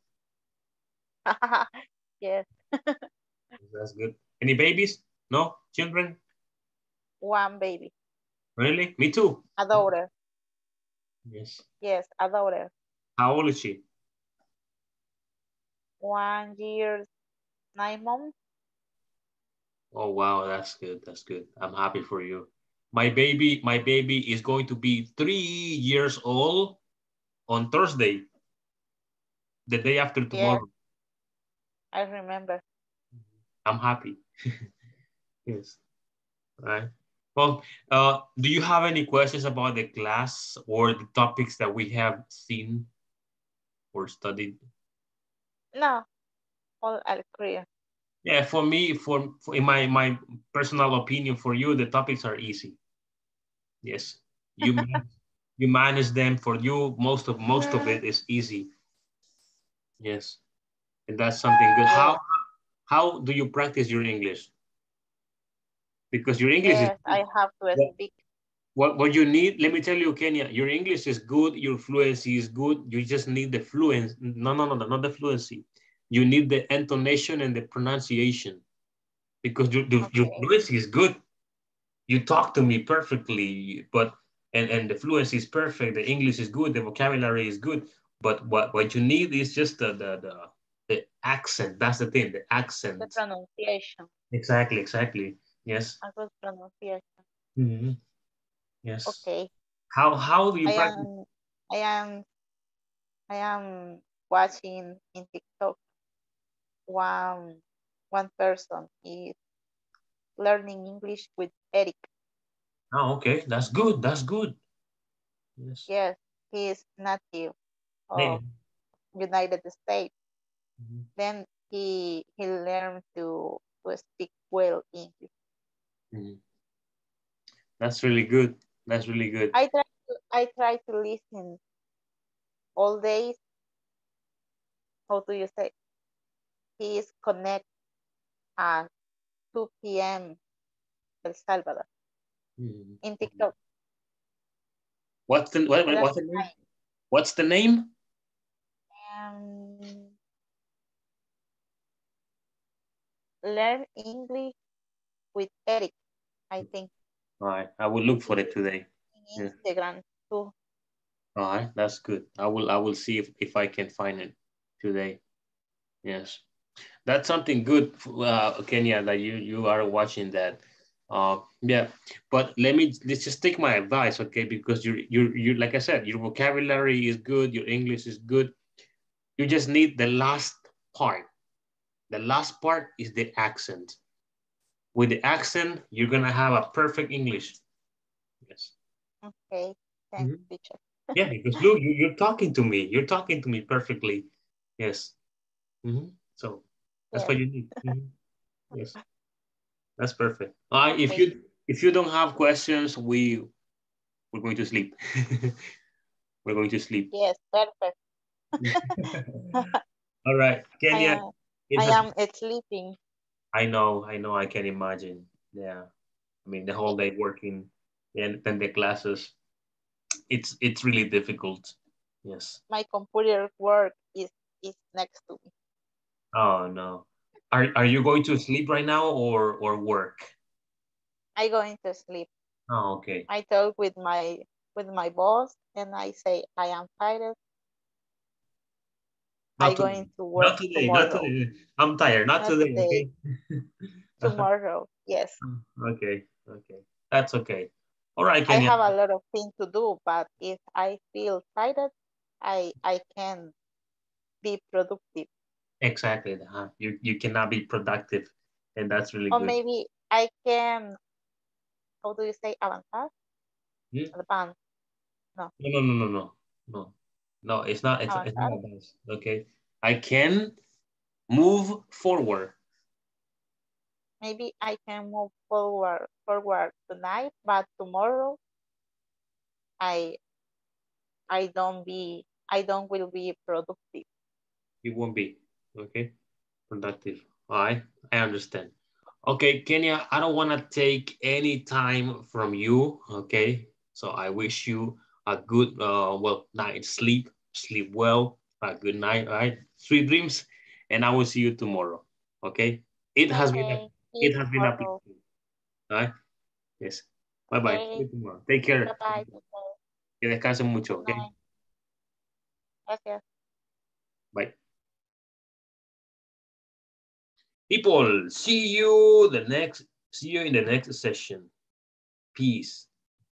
Yes. That's good. Any babies? No? Children? One baby. Really? Me too. A daughter. Yes. Yes, a daughter. How old is she? 1 year, 9 months. Oh, wow. That's good. That's good. I'm happy for you. My baby is going to be 3 years old on Thursday, the day after tomorrow. Yeah, I remember. I'm happy. Yes. All right. Well, do you have any questions about the class or the topics that we have seen or studied? No, all clear. Yeah, for me, for in my personal opinion, for you, the topics are easy. Yes, you manage them. For you, most of it is easy. Yes, and that's something good. How do you practice your English? Because your English is... I have to speak. What you need, let me tell you, Kenya, your English is good, your fluency is good, you just need the fluency. No, not the fluency. You need the intonation and the pronunciation, because your fluency is good. You talk to me perfectly, and the fluency is perfect, the English is good, the vocabulary is good, but what you need is just the accent. That's the thing, the accent. The pronunciation. Exactly. Yes. A good pronunciation. Mm-hmm. Yes. Okay. How do you practice? I am watching in TikTok. One person is learning English with Eric. Oh, okay. That's good. Yes, he is native of United States. Mm-hmm. Then he learned to speak well English. Mm-hmm. That's really good. I try to listen all days. How do you say? He is connect at 2 p.m. El Salvador in TikTok. What's the name? Learn English with Eric, I think. All right, I will look for it today. Instagram too. All right, that's good. I will see if I can find it today. Yes, that's something good, Kenya, that you are watching that. Yeah, but let's just take my advice, okay? Because you like I said, your vocabulary is good, your English is good. You just need the last part. The last part is the accent. With the accent, you're gonna have a perfect English. Yes. Okay. Thanks, teacher. Yeah, because look, you're talking to me. You're talking to me perfectly. Yes. Mm-hmm. So that's what you need. Mm-hmm. Yes. That's perfect. If you don't have questions, we're going to sleep. We're going to sleep. Yes, perfect. All right, Kenya. I am sleeping. I know. I can imagine. Yeah, I mean the whole day working and then the classes. It's really difficult. Yes. My computer work is next to me. Oh no. Are you going to sleep right now or work? I'm going to sleep. Oh, okay. I talk with my boss and I say I am tired. I'm going to work tomorrow. I'm tired. Not today. Okay? Tomorrow. Yes. Okay. That's okay. All right. Kenya. I have a lot of things to do, but if I feel tired, I can be productive. Exactly. Huh? You cannot be productive, and that's really good. Or maybe I can. How do you say avanzar? Advance. No, it's not. It's not advanced. Okay, I can move forward. Maybe I can move forward tonight, but tomorrow I will be productive. You won't be. Okay, productive. All right, I understand. Okay, Kenya, I don't want to take any time from you. Okay, so I wish you a good, night's sleep. Sleep well. A good night. All right, sweet dreams, and I will see you tomorrow. Okay, it has been a pleasure. All right, yes. Bye bye. Okay. Take care. Bye bye. Que descansen mucho. Okay. Gracias. Bye. People, see you in the next session. Peace.